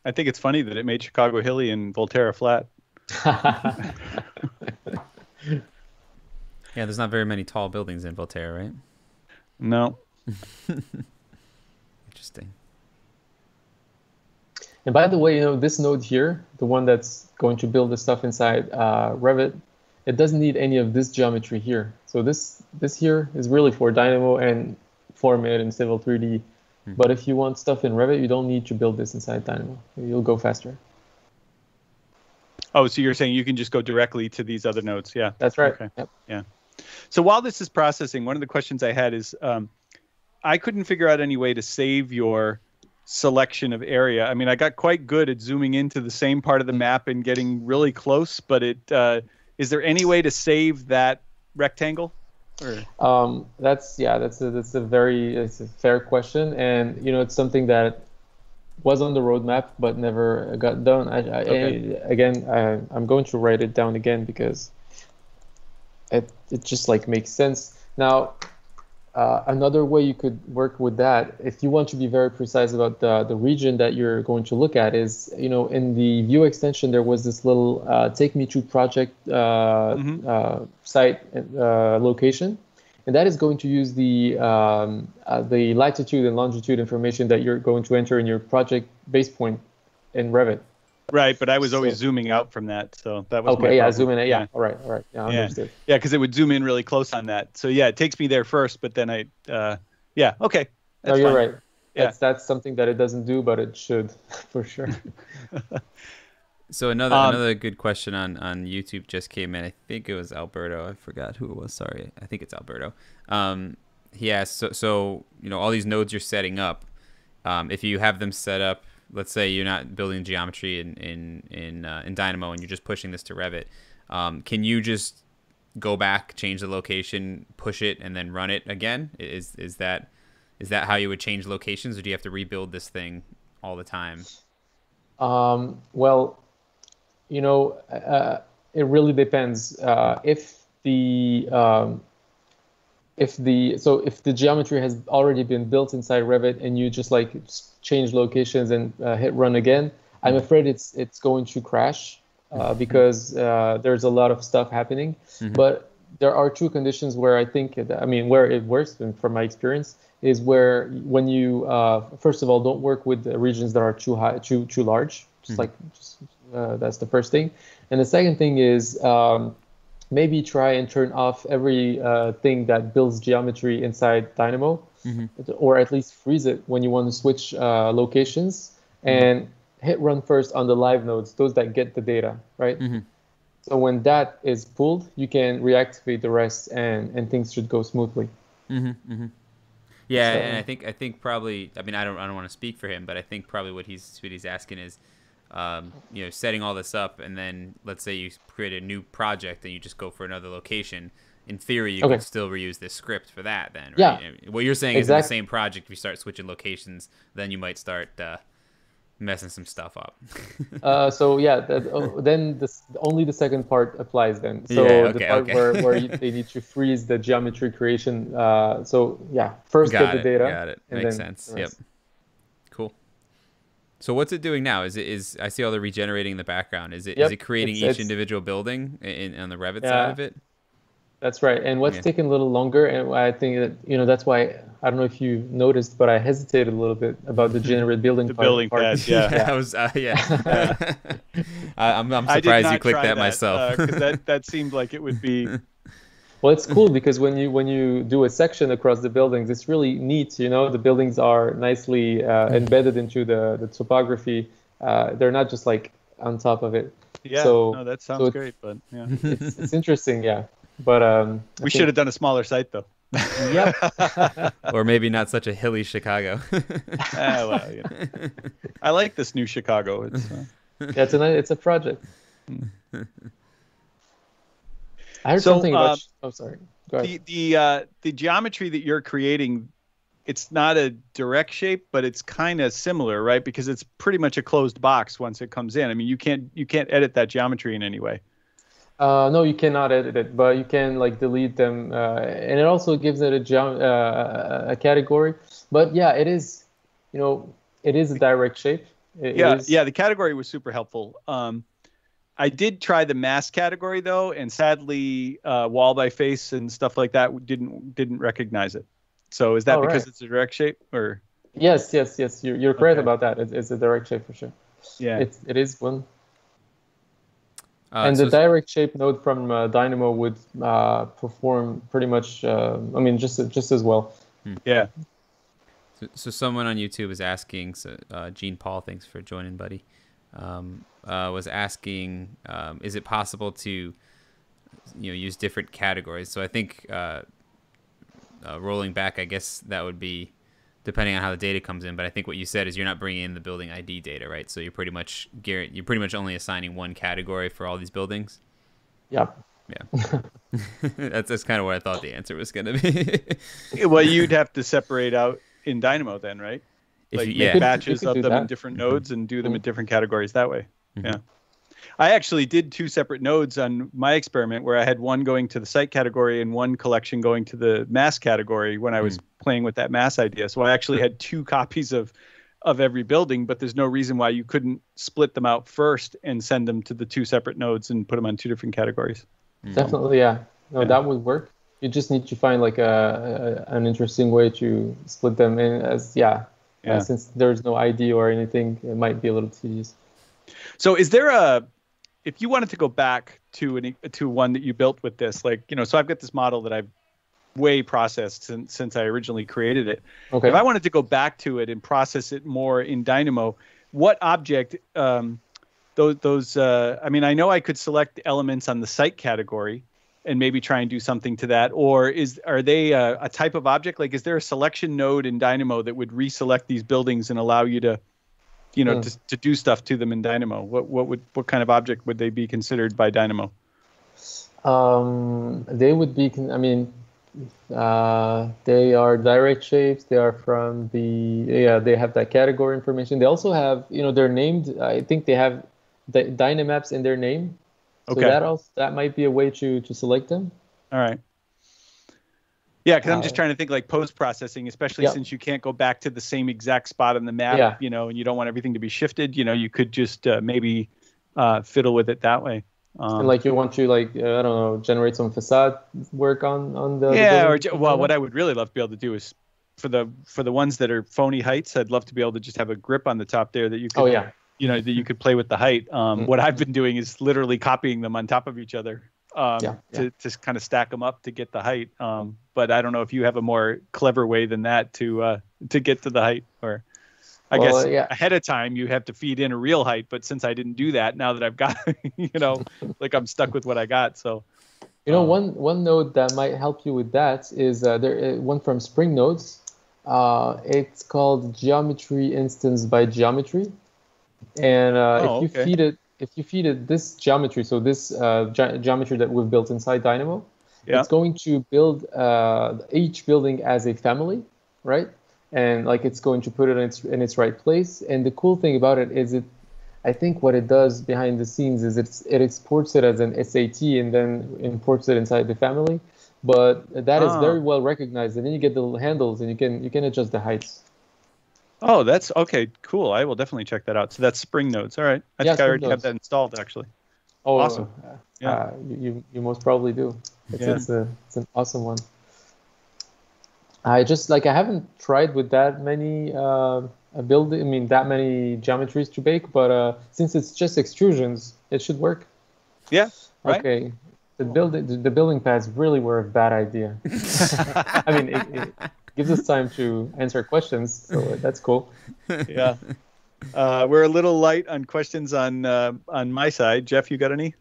I think it's funny that it made Chicago hilly and Volterra flat. Yeah, there's not very many tall buildings in Volterra, right? No. Interesting. And by the way, you know, this node here, the one that's going to build the stuff inside Revit, it doesn't need any of this geometry here. So this here is really for Dynamo and Formit and Civil 3D. But if you want stuff in Revit, you don't need to build this inside Dynamo. You'll go faster. Oh, so you're saying you can just go directly to these other nodes. Yeah. That's right. Okay. Yep. Yeah. So while this is processing, one of the questions I had is I couldn't figure out any way to save your selection of area. I mean, I got quite good at zooming into the same part of the map and getting really close, but it is there any way to save that rectangle? That's a fair question, and you know it's something that was on the roadmap but never got done. I'm going to write it down again because it just like makes sense. Now, another way you could work with that, if you want to be very precise about the region that you're going to look at, is you know in the view extension there was this little take me to project site location, and that is going to use the latitude and longitude information that you're going to enter in your project base point in Revit. Right, but I was always zooming out from that, so that was okay. Zooming in. Yeah, all right. Yeah, understood. Yeah, because it would zoom in really close on that. So yeah, it takes me there first, but then I, okay. No, you're fine. Right. Yeah, that's something that it doesn't do, but it should for sure. So another good question on YouTube just came in. I think it was Alberto. I forgot who it was. Sorry, I think it's Alberto. He asked, so you know all these nodes you're setting up, if you have them set up. Let's say you're not building geometry in Dynamo and you're just pushing this to Revit. Can you just go back, change the location, push it, and then run it again? Is that how you would change locations, or do you have to rebuild this thing all the time? Well, you know, it really depends. If the geometry has already been built inside Revit and you just like change locations and hit run again, I'm afraid it's going to crash because there's a lot of stuff happening. Mm-hmm. But there are two conditions where where it works, and from my experience, is where when you first of all don't work with regions that are too large. That's the first thing, and the second thing is. Maybe try and turn off every thing that builds geometry inside Dynamo, or at least freeze it when you want to switch locations, and hit run first on the live nodes, those that get the data, right? Mm-hmm. So when that is pulled, you can reactivate the rest, and things should go smoothly. Mm-hmm. Mm-hmm. Yeah, so, and I think probably, I mean, I don't want to speak for him, but I think probably what he's asking is. You know, setting all this up, and then let's say you create a new project and you just go for another location. In theory, you can still reuse this script for that then, right? Yeah. What you're saying is in the same project, if you start switching locations, then you might start messing some stuff up. Then only the second part applies then. So where they need to freeze the geometry creation. First get the data. Got it. Makes sense. Yep. So what's it doing now? Is I see all the regenerating in the background. Is it creating each individual building on the Revit side of it? That's right. And what's taking a little longer, and I think that that's why I don't know if you noticed, but I hesitated a little bit about the generate building. the building part. Yeah. I'm surprised you clicked that myself. Because that seemed like it would be. Well, it's cool because when you do a section across the buildings, it's really neat. You know, the buildings are nicely embedded into the topography. They're not just like on top of it. Yeah, that sounds great, but yeah, it's interesting. Yeah, but we should have done a smaller site though. Yep. Or maybe not such a hilly Chicago. Well, you know. I like this new Chicago. It's it's a project. I heard something about. Oh, sorry. Go ahead. The geometry that you're creating, it's not a direct shape, but it's kind of similar, right? Because it's pretty much a closed box once it comes in. I mean, you can't edit that geometry in any way. No, you cannot edit it, but you can like delete them, and it also gives it a category. But yeah, it is, you know, it is a direct shape. Yeah. The category was super helpful. I did try the mass category though, and sadly, wall by face and stuff like that didn't recognize it. So is that because it's a direct shape, or? Yes. You're correct about that. It's a direct shape for sure. Yeah, it is one. And the direct shape node from Dynamo would perform pretty much, I mean, just as well. Yeah. So someone on YouTube is asking, Gene Paul, thanks for joining, buddy, was asking, is it possible to, you know, use different categories? So I think rolling back, I guess that would be depending on how the data comes in. But I think what you said is you're not bringing in the building ID data, right? So you're pretty much only assigning one category for all these buildings. Yeah. that's kind of what I thought the answer was going to be. Well, you'd have to separate out in Dynamo then, right? Like make batches of them in different nodes and do them in different categories that way. Yeah. I actually did two separate nodes on my experiment where I had one going to the site category and one collection going to the mass category when I was playing with that mass idea. So I actually had two copies of every building, but there's no reason why you couldn't split them out first and send them to the two separate nodes and put them on two different categories. Definitely, yeah. No, that would work. You just need to find like an interesting way to split them in as, since there's no ID or anything, it might be a little tedious. So is there a... If you wanted to go back to one that you built with this, like, you know, so I've got this model that I've way processed since I originally created it. Okay. If I wanted to go back to it and process it more in Dynamo, what object, I mean, I know I could select elements on the site category and maybe try and do something to that. Or are they a type of object? Like, is there a selection node in Dynamo that would reselect these buildings and allow you to, you know, to do stuff to them in Dynamo? What kind of object would they be considered by Dynamo? They would be, they are direct shapes. They are from they have that category information. They also have, you know, they're named, I think they have the DynaMaps in their name. Okay. So that might be a way to select them. All right. Yeah, because I'm just trying to think like post-processing, especially since you can't go back to the same exact spot on the map, you know, and you don't want everything to be shifted. You know, you could just maybe fiddle with it that way. And like you want to like, I don't know, generate some facade work on the... Yeah, the well, what I would really love to be able to do is for the ones that are phony heights, I'd love to be able to just have a grip on the top there that you could, you know, that you could play with the height. What I've been doing is literally copying them on top of each other. To kind of stack them up to get the height. But I don't know if you have a more clever way than that to get to the height, or I guess ahead of time you have to feed in a real height. But since I didn't do that, now that I've got, you know, like I'm stuck with what I got. So, you know, one node that might help you with that is one from Spring Nodes. It's called Geometry Instance by Geometry, and if you feed it this geometry, so this geometry that we've built inside Dynamo, it's going to build each building as a family, right? And like it's going to put it in its right place. And the cool thing about it is I think what it does behind the scenes is it exports it as an SAT and then imports it inside the family. But that is very well recognized. And then you get the little handles and you can adjust the heights. Oh, that's okay. Cool. I will definitely check that out. So that's Spring Nodes. All right. I think I already have that installed, actually. Oh, awesome. Yeah. You most probably do. It's an awesome one. I haven't tried with that many that many geometries to bake, but since it's just extrusions, it should work. Yeah. Right? Okay. The building pads really were a bad idea. I mean, it gives us time to answer questions, so that's cool. Yeah, we're a little light on questions on my side. Jeff, you got any?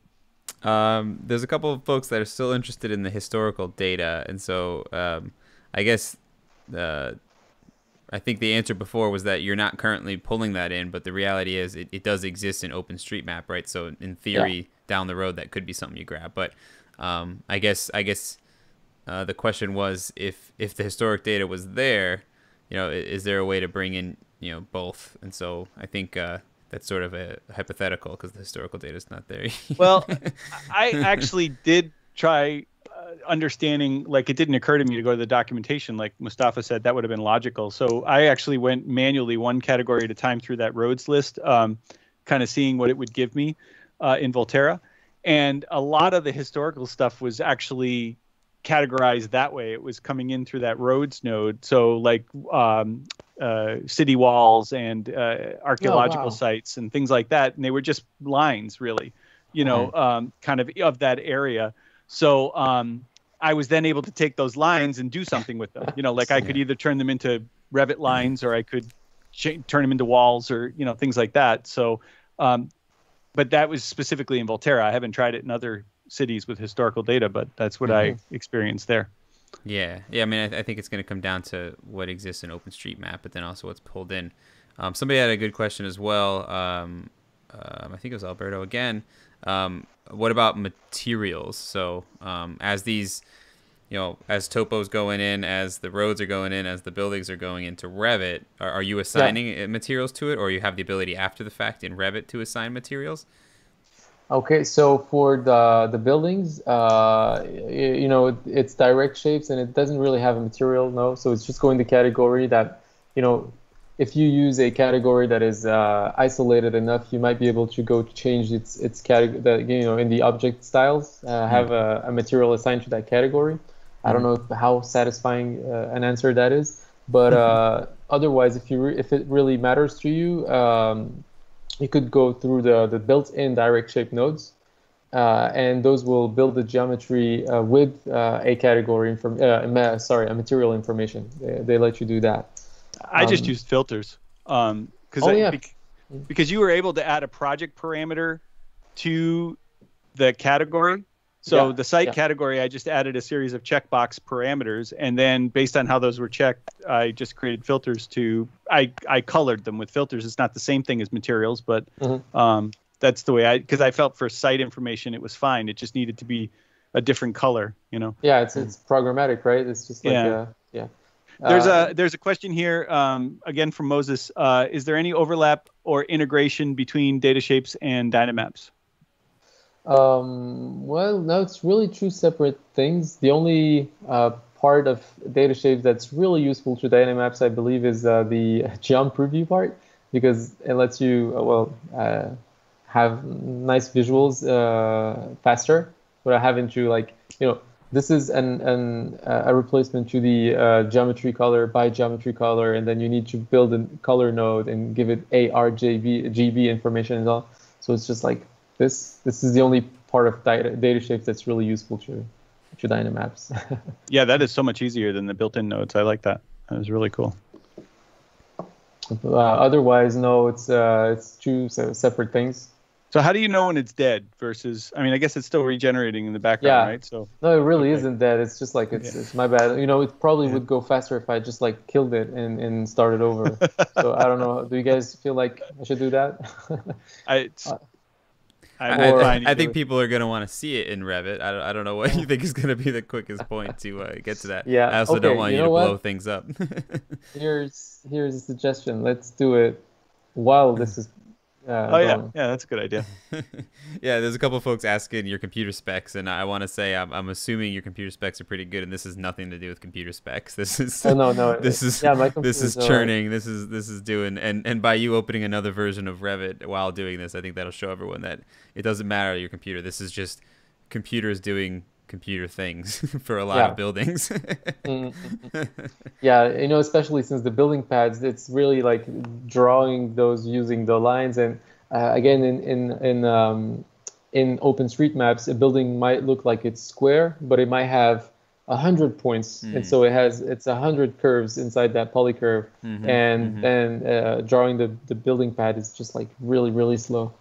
There's a couple of folks that are still interested in the historical data, and so I guess I think the answer before was that you're not currently pulling that in, but the reality is it does exist in OpenStreetMap, right? So in theory, down the road, that could be something you grab. But I guess the question was if the historic data was there, you know, is there a way to bring in, you know, both? And so I think that's sort of a hypothetical because the historical data is not there. Well, I actually did try understanding, like, it didn't occur to me to go to the documentation. Like Mostafa said, that would have been logical. So I actually went manually one category at a time through that roads list, kind of seeing what it would give me in Volterra. And a lot of the historical stuff was actually categorized that way. It was coming in through that roads node. So like city walls and archaeological sites and things like that. And they were just lines, really, you know, kind of that area. So I was then able to take those lines and do something with them. You know, like I could either turn them into Revit lines or I could turn them into walls or, you know, things like that. So, but that was specifically in Volterra. I haven't tried it in other cities with historical data, but that's what I experienced there. Yeah. Yeah. I mean, I think it's going to come down to what exists in OpenStreetMap, but then also what's pulled in. Somebody had a good question as well. I think it was Alberto again. What about materials? So as these, you know, as topos going in, as the roads are going in, as the buildings are going into Revit, are you assigning materials to it, or you have the ability after the fact in Revit to assign materials? Okay, so for the buildings, you know, it's direct shapes and it doesn't really have a material, no. So it's just going to category that, you know, if you use a category that is isolated enough, you might be able to go change its category, you know, in the object styles, have a material assigned to that category. I don't know how satisfying an answer that is, but otherwise, if it really matters to you, you could go through the built-in direct shape nodes, and those will build the geometry with a category from sorry, a material information. They let you do that. I just used filters because you were able to add a project parameter to the category. So the site category, I just added a series of checkbox parameters, and then based on how those were checked, I just created filters to I colored them with filters. It's not the same thing as materials, but that's the way because I felt for site information it was fine. It just needed to be a different color, you know. Yeah, it's programmatic, right? It's just like There's a question here, again from Moses. Is there any overlap or integration between DataShapes and DynaMaps? Well, no, it's really two separate things. The only part of DataShapes that's really useful to DynaMaps, I believe, is the geom preview part, because it lets you, have nice visuals faster without having to, like, you know, this is a replacement to the geometry color by geometry color, and then you need to build a color node and give it AR, GB information and all. So it's just like this is the only part of DataShapes that's really useful to DynaMaps. Yeah, that is so much easier than the built-in nodes. I like that. That was really cool. Otherwise, no, it's two separate things. So how do you know when it's dead versus, I mean, I guess it's still regenerating in the background, right? So no, it really isn't dead. It's just like, it's my bad. You know, it probably would go faster if I just like killed it and started over. So I don't know. Do you guys feel like I should do that? I think people are going to want to see it in Revit. I don't know what you think is going to be the quickest point to get to that. Yeah. I also don't want you to blow things up. Here's a suggestion. Let's do it while this is... Yeah, that's a good idea. Yeah, there's a couple of folks asking your computer specs, and I want to say I'm assuming your computer specs are pretty good, and this has nothing to do with computer specs. This is this is churning. This is doing, and by you opening another version of Revit while doing this, I think that'll show everyone that it doesn't matter your computer. This is just computers doing computer things for a lot of buildings. Yeah, you know, especially since the building pads, it's really like drawing those using the lines. And again, in OpenStreetMaps, a building might look like it's square, but it might have 100 points, and so it's 100 curves inside that polycurve, and then drawing the building pad is just like really slow.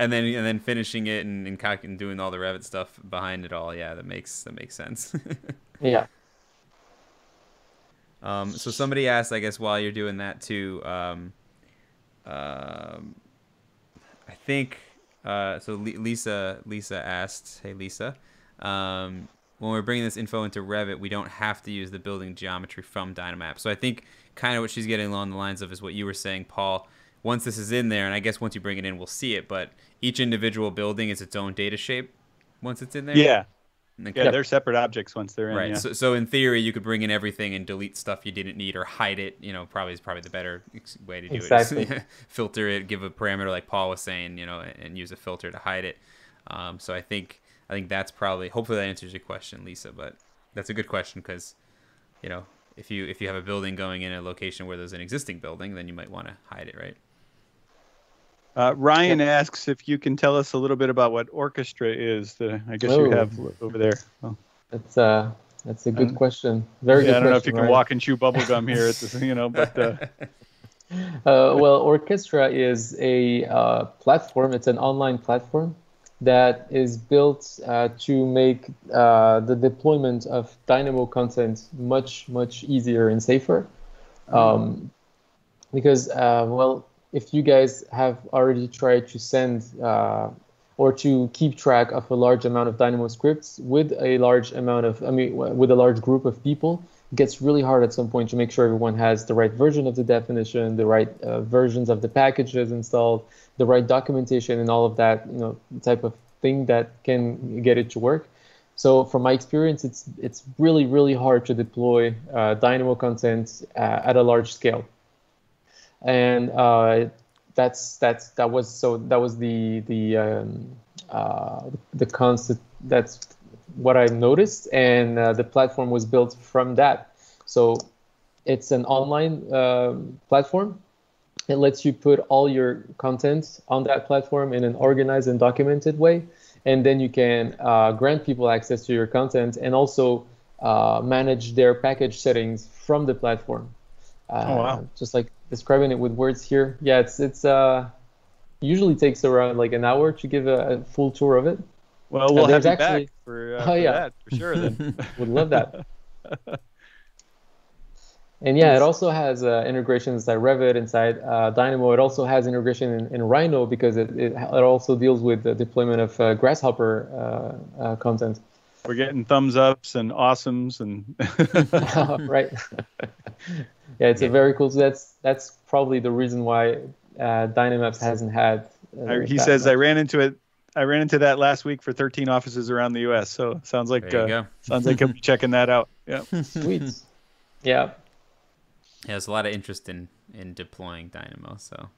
and then finishing it and doing all the Revit stuff behind it all. Yeah, that makes sense. Yeah. So somebody asked, I guess, while you're doing that too. I think so. Lisa asked, "Hey Lisa, when we're bringing this info into Revit, we don't have to use the building geometry from DynaMaps." So I think kind of what she's getting along the lines of is what you were saying, Paul. Once this is in there, and I guess once you bring it in, we'll see it. But each individual building is its own data shape once it's in there. Yeah, okay. Yeah, they're separate objects once they're in. Right. Yeah. So in theory, you could bring in everything and delete stuff you didn't need or hide it. You know, probably the better way to do exactly. It. Filter it, give a parameter like Paul was saying. You know, and use a filter to hide it. So I think that's probably, hopefully that answers your question, Lisa, but that's a good question because, you know, if you have a building going in a location where there's an existing building, then you might want to hide it, right? Ryan asks if you can tell us a little bit about what Orchestra is that I guess you have over there. Oh. That's a good question. Very good question. I don't know if you can walk and chew bubblegum here, at this, you know, but... well, Orchestra is a platform. It's an online platform that is built to make the deployment of Dynamo content much, much easier and safer. Because, well, if you guys have already tried to send or to keep track of a large amount of Dynamo scripts with a large amount of, I mean, with a large group of people, it gets really hard at some point to make sure everyone has the right version of the definition, the right versions of the packages installed, the right documentation, and all of that, you know, type of thing that can get it to work. So from my experience, it's really, really hard to deploy Dynamo content at a large scale. And that was the concept. That's what I noticed, and the platform was built from that. So it's an online platform. It lets you put all your content on that platform in an organized and documented way, and then you can grant people access to your content and also manage their package settings from the platform. Oh, wow. Just like describing it with words here. Yeah, it's usually takes around like an hour to give a full tour of it. Well, we'll have you actually, back for yeah. That, for sure, then. Would love that. And yeah, it also has integrations inside Revit, inside Dynamo. It also has integration in Rhino because it also deals with the deployment of Grasshopper content. We're getting thumbs ups and awesomes and right. Yeah, it's a very cool. So that's probably the reason why DynaMaps hasn't had. He says much. I ran into that last week for 13 offices around the U.S. So sounds like he'll be checking that out. Yeah, sweet. Yeah. Yeah, there's a lot of interest in deploying Dynamo, so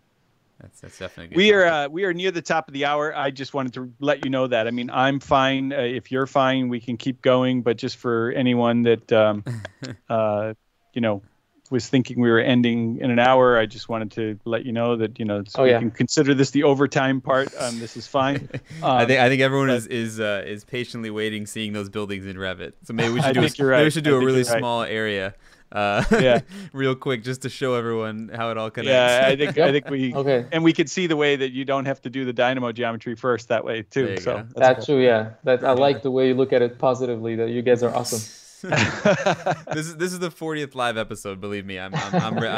that's definitely a good. We are near the top of the hour. I just wanted to let you know that. I mean, I'm fine. If you're fine, we can keep going. But just for anyone that you know, was thinking we were ending in an hour, I just wanted to let you know that, you know, so you can consider this the overtime part. This is fine. I think everyone is patiently waiting, seeing those buildings in Revit. So maybe we should do a really small area, real quick, just to show everyone how it all connects. Yeah, I think we and we could see the way that you don't have to do the Dynamo geometry first that way too. So that's cool. True. Yeah, I like the way you look at it positively. That you guys are awesome. This is the 40th live episode. Believe me, I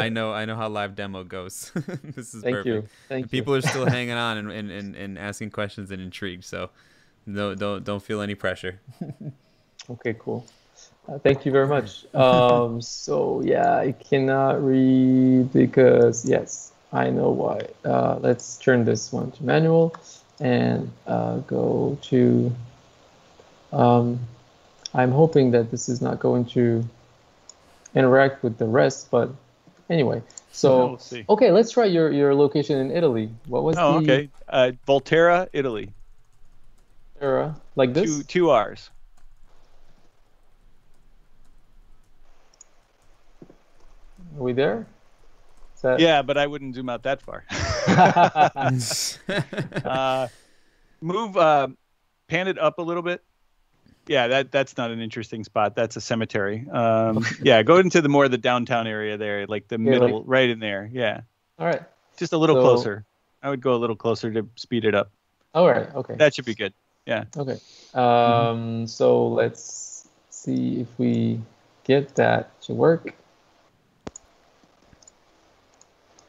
know how live demo goes. This is perfect. Thank you. People are still hanging on and asking questions and intrigued. So, no, don't feel any pressure. Okay, cool. Thank you very much. So yeah, I cannot read because yes, I know why. Let's turn this one to manual and go to. I'm hoping that this is not going to interact with the rest, but anyway. So, okay, let's try your location in Italy. What was the... Oh, okay. Volterra, Italy. Volterra, like this? Two R's. Are we there? That... Yeah, but I wouldn't zoom out that far. Pan it up a little bit. Yeah, that's not an interesting spot. That's a cemetery. Yeah, go into the more the downtown area there, like the middle, right in there. Yeah. All right. Just a little closer. I would go a little closer to speed it up. All right. Okay. That should be good. Yeah. Okay. So let's see if we get that to work.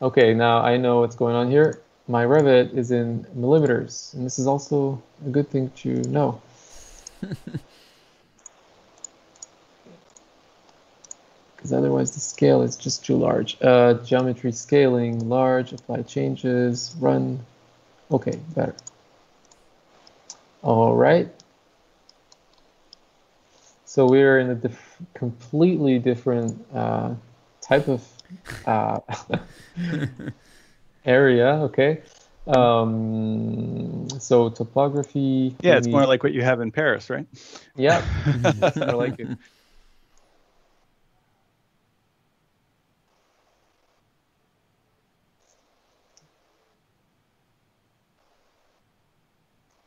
Okay. Now I know what's going on here. My Revit is in millimeters, and this is also a good thing to know. Because otherwise the scale is just too large. Geometry scaling, large, apply changes, run. Okay, better. All right. So we're in a completely different type of area. Okay. So topography. Yeah, it's more like what you have in Paris, right? Yeah, I like it.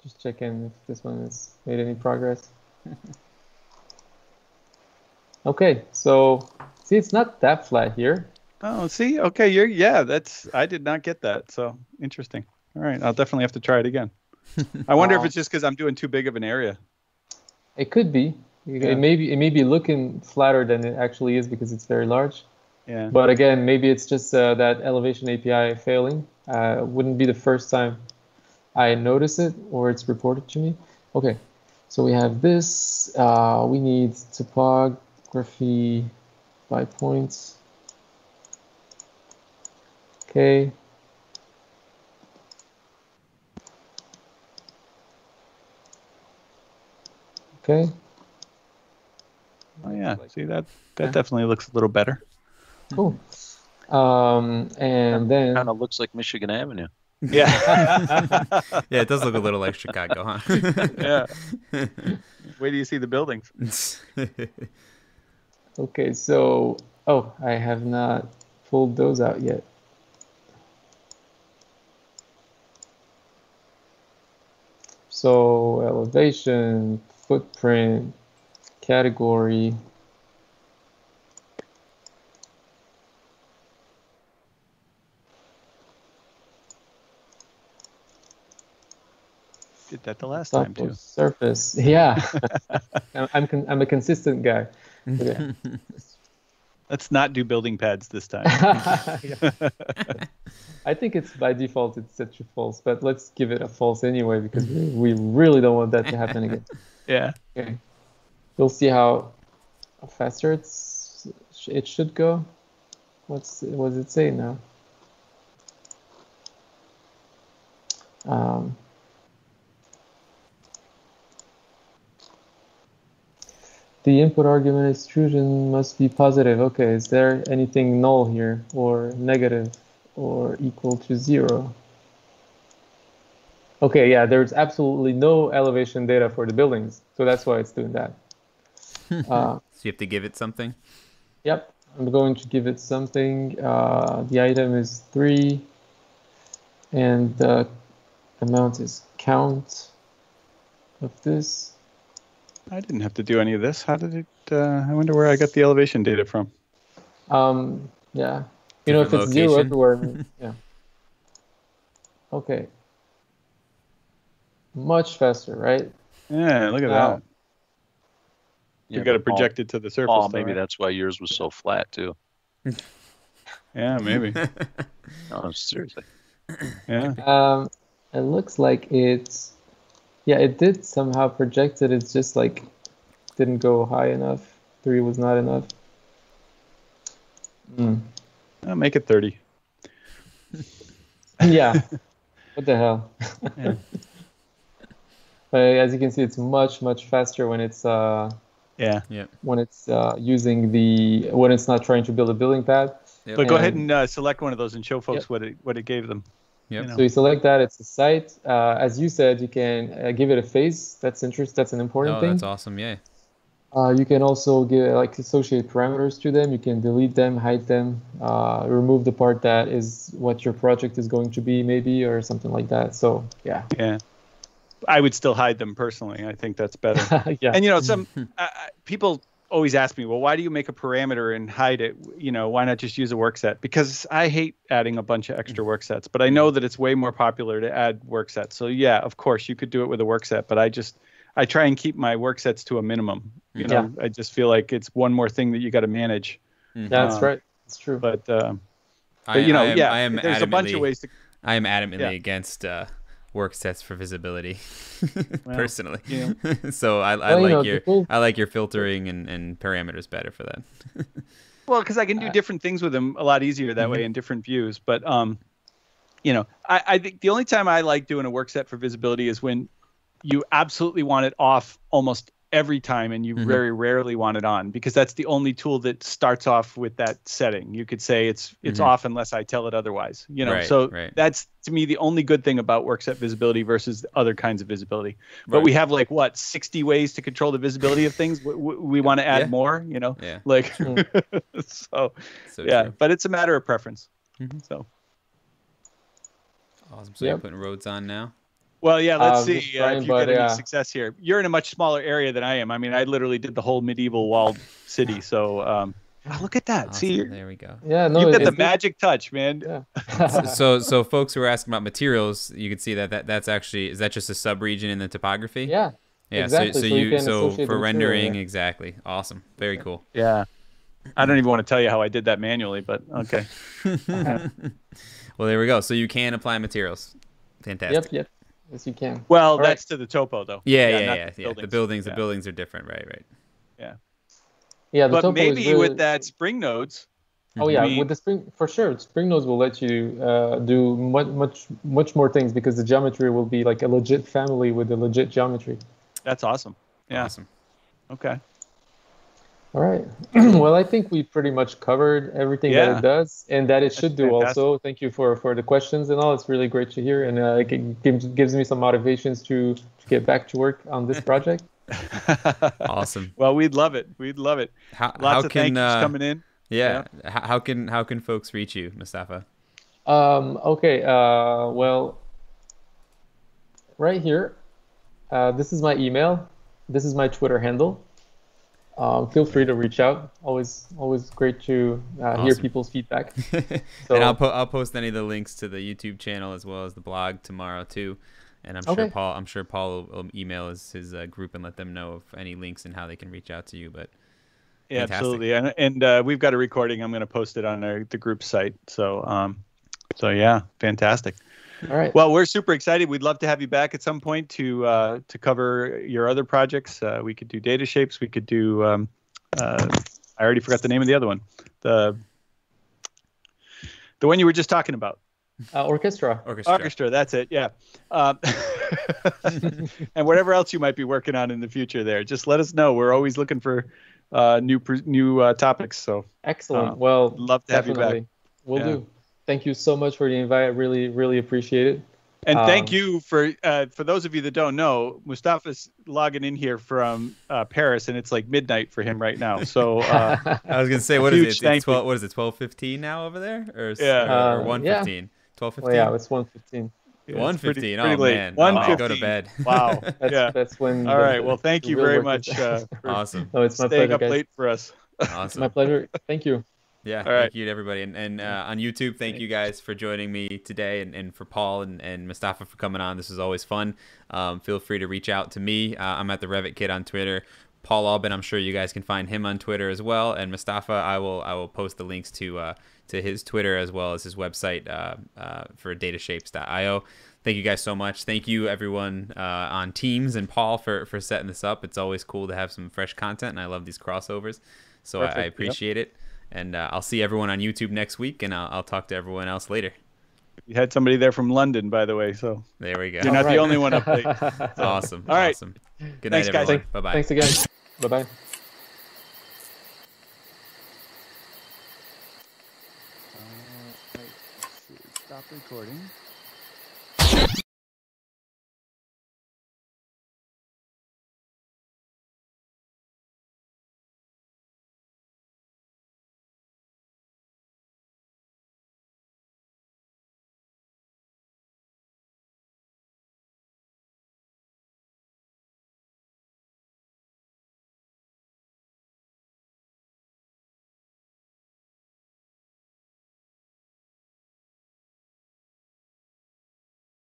Just check in if this one has made any progress. Okay, so see, it's not that flat here. Oh, see? Okay, you're, yeah, that's, I did not get that. So interesting. All right, I'll definitely have to try it again. I wonder if it's just because I'm doing too big of an area. It could be. Yeah. It may be looking flatter than it actually is because it's very large. Yeah. But again, maybe it's just that Elevation API failing. It wouldn't be the first time I notice it or it's reported to me. Okay, so we have this. We need topography by points. Okay. Okay. Oh yeah, see that definitely looks a little better. Cool. And then kind of looks like Michigan Avenue. Yeah. Yeah, it does look a little like Chicago, huh? Yeah. Where do you see the buildings? Okay, so oh, I have not pulled those out yet. So elevation, footprint, category. Did that the last time too. Surface, yeah. I'm a consistent guy. Yeah. Let's not do building pads this time. I think it's by default it's set to false, but let's give it a false anyway because we really don't want that to happen again. Yeah. Okay. We'll see how faster it should go. What does it say now? The input argument extrusion must be positive. Okay, is there anything null here or negative? Or equal to 0. Okay, yeah, there's absolutely no elevation data for the buildings, so that's why it's doing that. So you have to give it something? Yep, I'm going to give it something. The item is 3, and the amount is count of this. I didn't have to do any of this. How did it, I wonder where I got the elevation data from. Yeah. You know, if it's location. 0 everywhere, yeah. Okay. Much faster, right? Yeah, look at that. Yeah, you got to project it to the surface. Oh, maybe that's why yours was so flat, too. Yeah, maybe. No, seriously. Yeah. It looks like it's... Yeah, it did somehow project it. It's just like didn't go high enough. 3 was not enough. Hmm. I'll make it 30. Yeah. What the hell? Yeah. But as you can see, it's much, much faster when it's when it's not trying to build a building pad. Yep. But go ahead and select one of those and show folks what it gave them. Yep. You know. So you select that. It's a site. As you said, you can give it a face. That's interesting. That's an important thing. Oh, that's awesome. Yeah. You can also give, like, associate parameters to them. You can delete them, hide them, remove the part that is what your project is going to be, maybe, or something like that. So, yeah. Yeah. I would still hide them personally. I think that's better. Yeah. And, you know, people always ask me, well, why do you make a parameter and hide it? You know, why not just use a work set? Because I hate adding a bunch of extra work sets, but I know that it's way more popular to add work sets. So yeah, of course you could do it with a work set, but I try and keep my work sets to a minimum. You know, I just feel like it's one more thing that you got to manage. That's right. It's true. But you know, there's a bunch of ways to. I am adamantly against work sets for visibility, personally. Yeah. So I like your filtering and parameters better for that. Well, because I can do different things with them a lot easier that way in different views. But you know, I think the only time I like doing a work set for visibility is when you absolutely want it off almost every time, and you very rarely want it on, because that's the only tool that starts off with that setting. You could say it's off unless I tell it otherwise, you know. Right, so that's, to me, the only good thing about work set visibility versus other kinds of visibility. But we have like, what, 60 ways to control the visibility of things. We want to add more, you know, like, so yeah, but it's a matter of preference. So awesome. So you're putting roads on now. Well, yeah, let's see if you get any success here. You're in a much smaller area than I am. I mean, I literally did the whole medieval walled city. So look at that. Awesome. See, there we go. Yeah, no, you've got the magic touch, man. Yeah. so folks who are asking about materials, you can see that, that's actually, is that just a sub-region in the topography? Yeah. Yeah. Exactly. So for rendering, exactly. Awesome. Very cool. Yeah. I don't even want to tell you how I did that manually, but okay. Well, there we go. So you can apply materials. Fantastic. Yep. Yes, you can. Well, that's to the topo, though. Yeah. The buildings are different, right. Yeah. But maybe with that Spring Nodes. Oh yeah, with the Spring, for sure. Spring Nodes will let you do much more things, because the geometry will be like a legit family with a legit geometry. That's awesome. Yeah. Awesome. Okay. All right. Well, I think we pretty much covered everything that it does and that it should do also. Thank you for the questions and all. It's really great to hear, and it gives me some motivations to get back to work on this project. Awesome. Well, we'd love it. We'd love it. Lots of thanks coming in. Yeah. How can folks reach you, Mostafa? Okay. Well, right here, this is my email. This is my Twitter handle. Feel free to reach out. Always great to hear people's feedback. So, and I'll post any of the links to the YouTube channel as well as the blog tomorrow too. And I'm sure Paul will email his group and let them know of any links and how they can reach out to you. But yeah, absolutely. And we've got a recording. I'm going to post it on the group site. So so yeah, fantastic. All right. Well, we're super excited. We'd love to have you back at some point to cover your other projects. We could do DataShapes. We could do I already forgot the name of the other one. The one you were just talking about. Orchestra. That's it. Yeah. And whatever else you might be working on in the future, there. Just let us know. We're always looking for new topics. So excellent. Well, love to have you back. Will do. Thank you so much for the invite. I really, really appreciate it. And thank you for those of you that don't know, Mustafa's logging in here from Paris, and it's like midnight for him right now. So I was gonna say, what is it? It's 12, what is it? 12:15 now over there, or 1:15? 12:15. Yeah, it's 1:15. 1:15. Oh man, I go to bed. Wow. That's when. All right. Well, thank you very much. Awesome. Oh, it's my pleasure. Staying up late for us. Awesome. It's my pleasure. Thank you. Yeah, thank you to everybody. And on YouTube, thank you guys for joining me today, and for Paul and Mostafa for coming on. This is always fun. Feel free to reach out to me. I'm at TheRevitKid on Twitter. Paul Aubin, I'm sure you guys can find him on Twitter as well. And Mostafa, I will post the links to his Twitter as well as his website for datashapes.io. Thank you guys so much. Thank you, everyone on Teams, and Paul for setting this up. It's always cool to have some fresh content, and I love these crossovers. So I appreciate it. And I'll see everyone on YouTube next week, and I'll talk to everyone else later. You had somebody there from London, by the way, so there we go. You're not the only one up late. Awesome. All right. Awesome. Good night, everyone. Bye bye. Thanks again. Bye bye. Stop recording.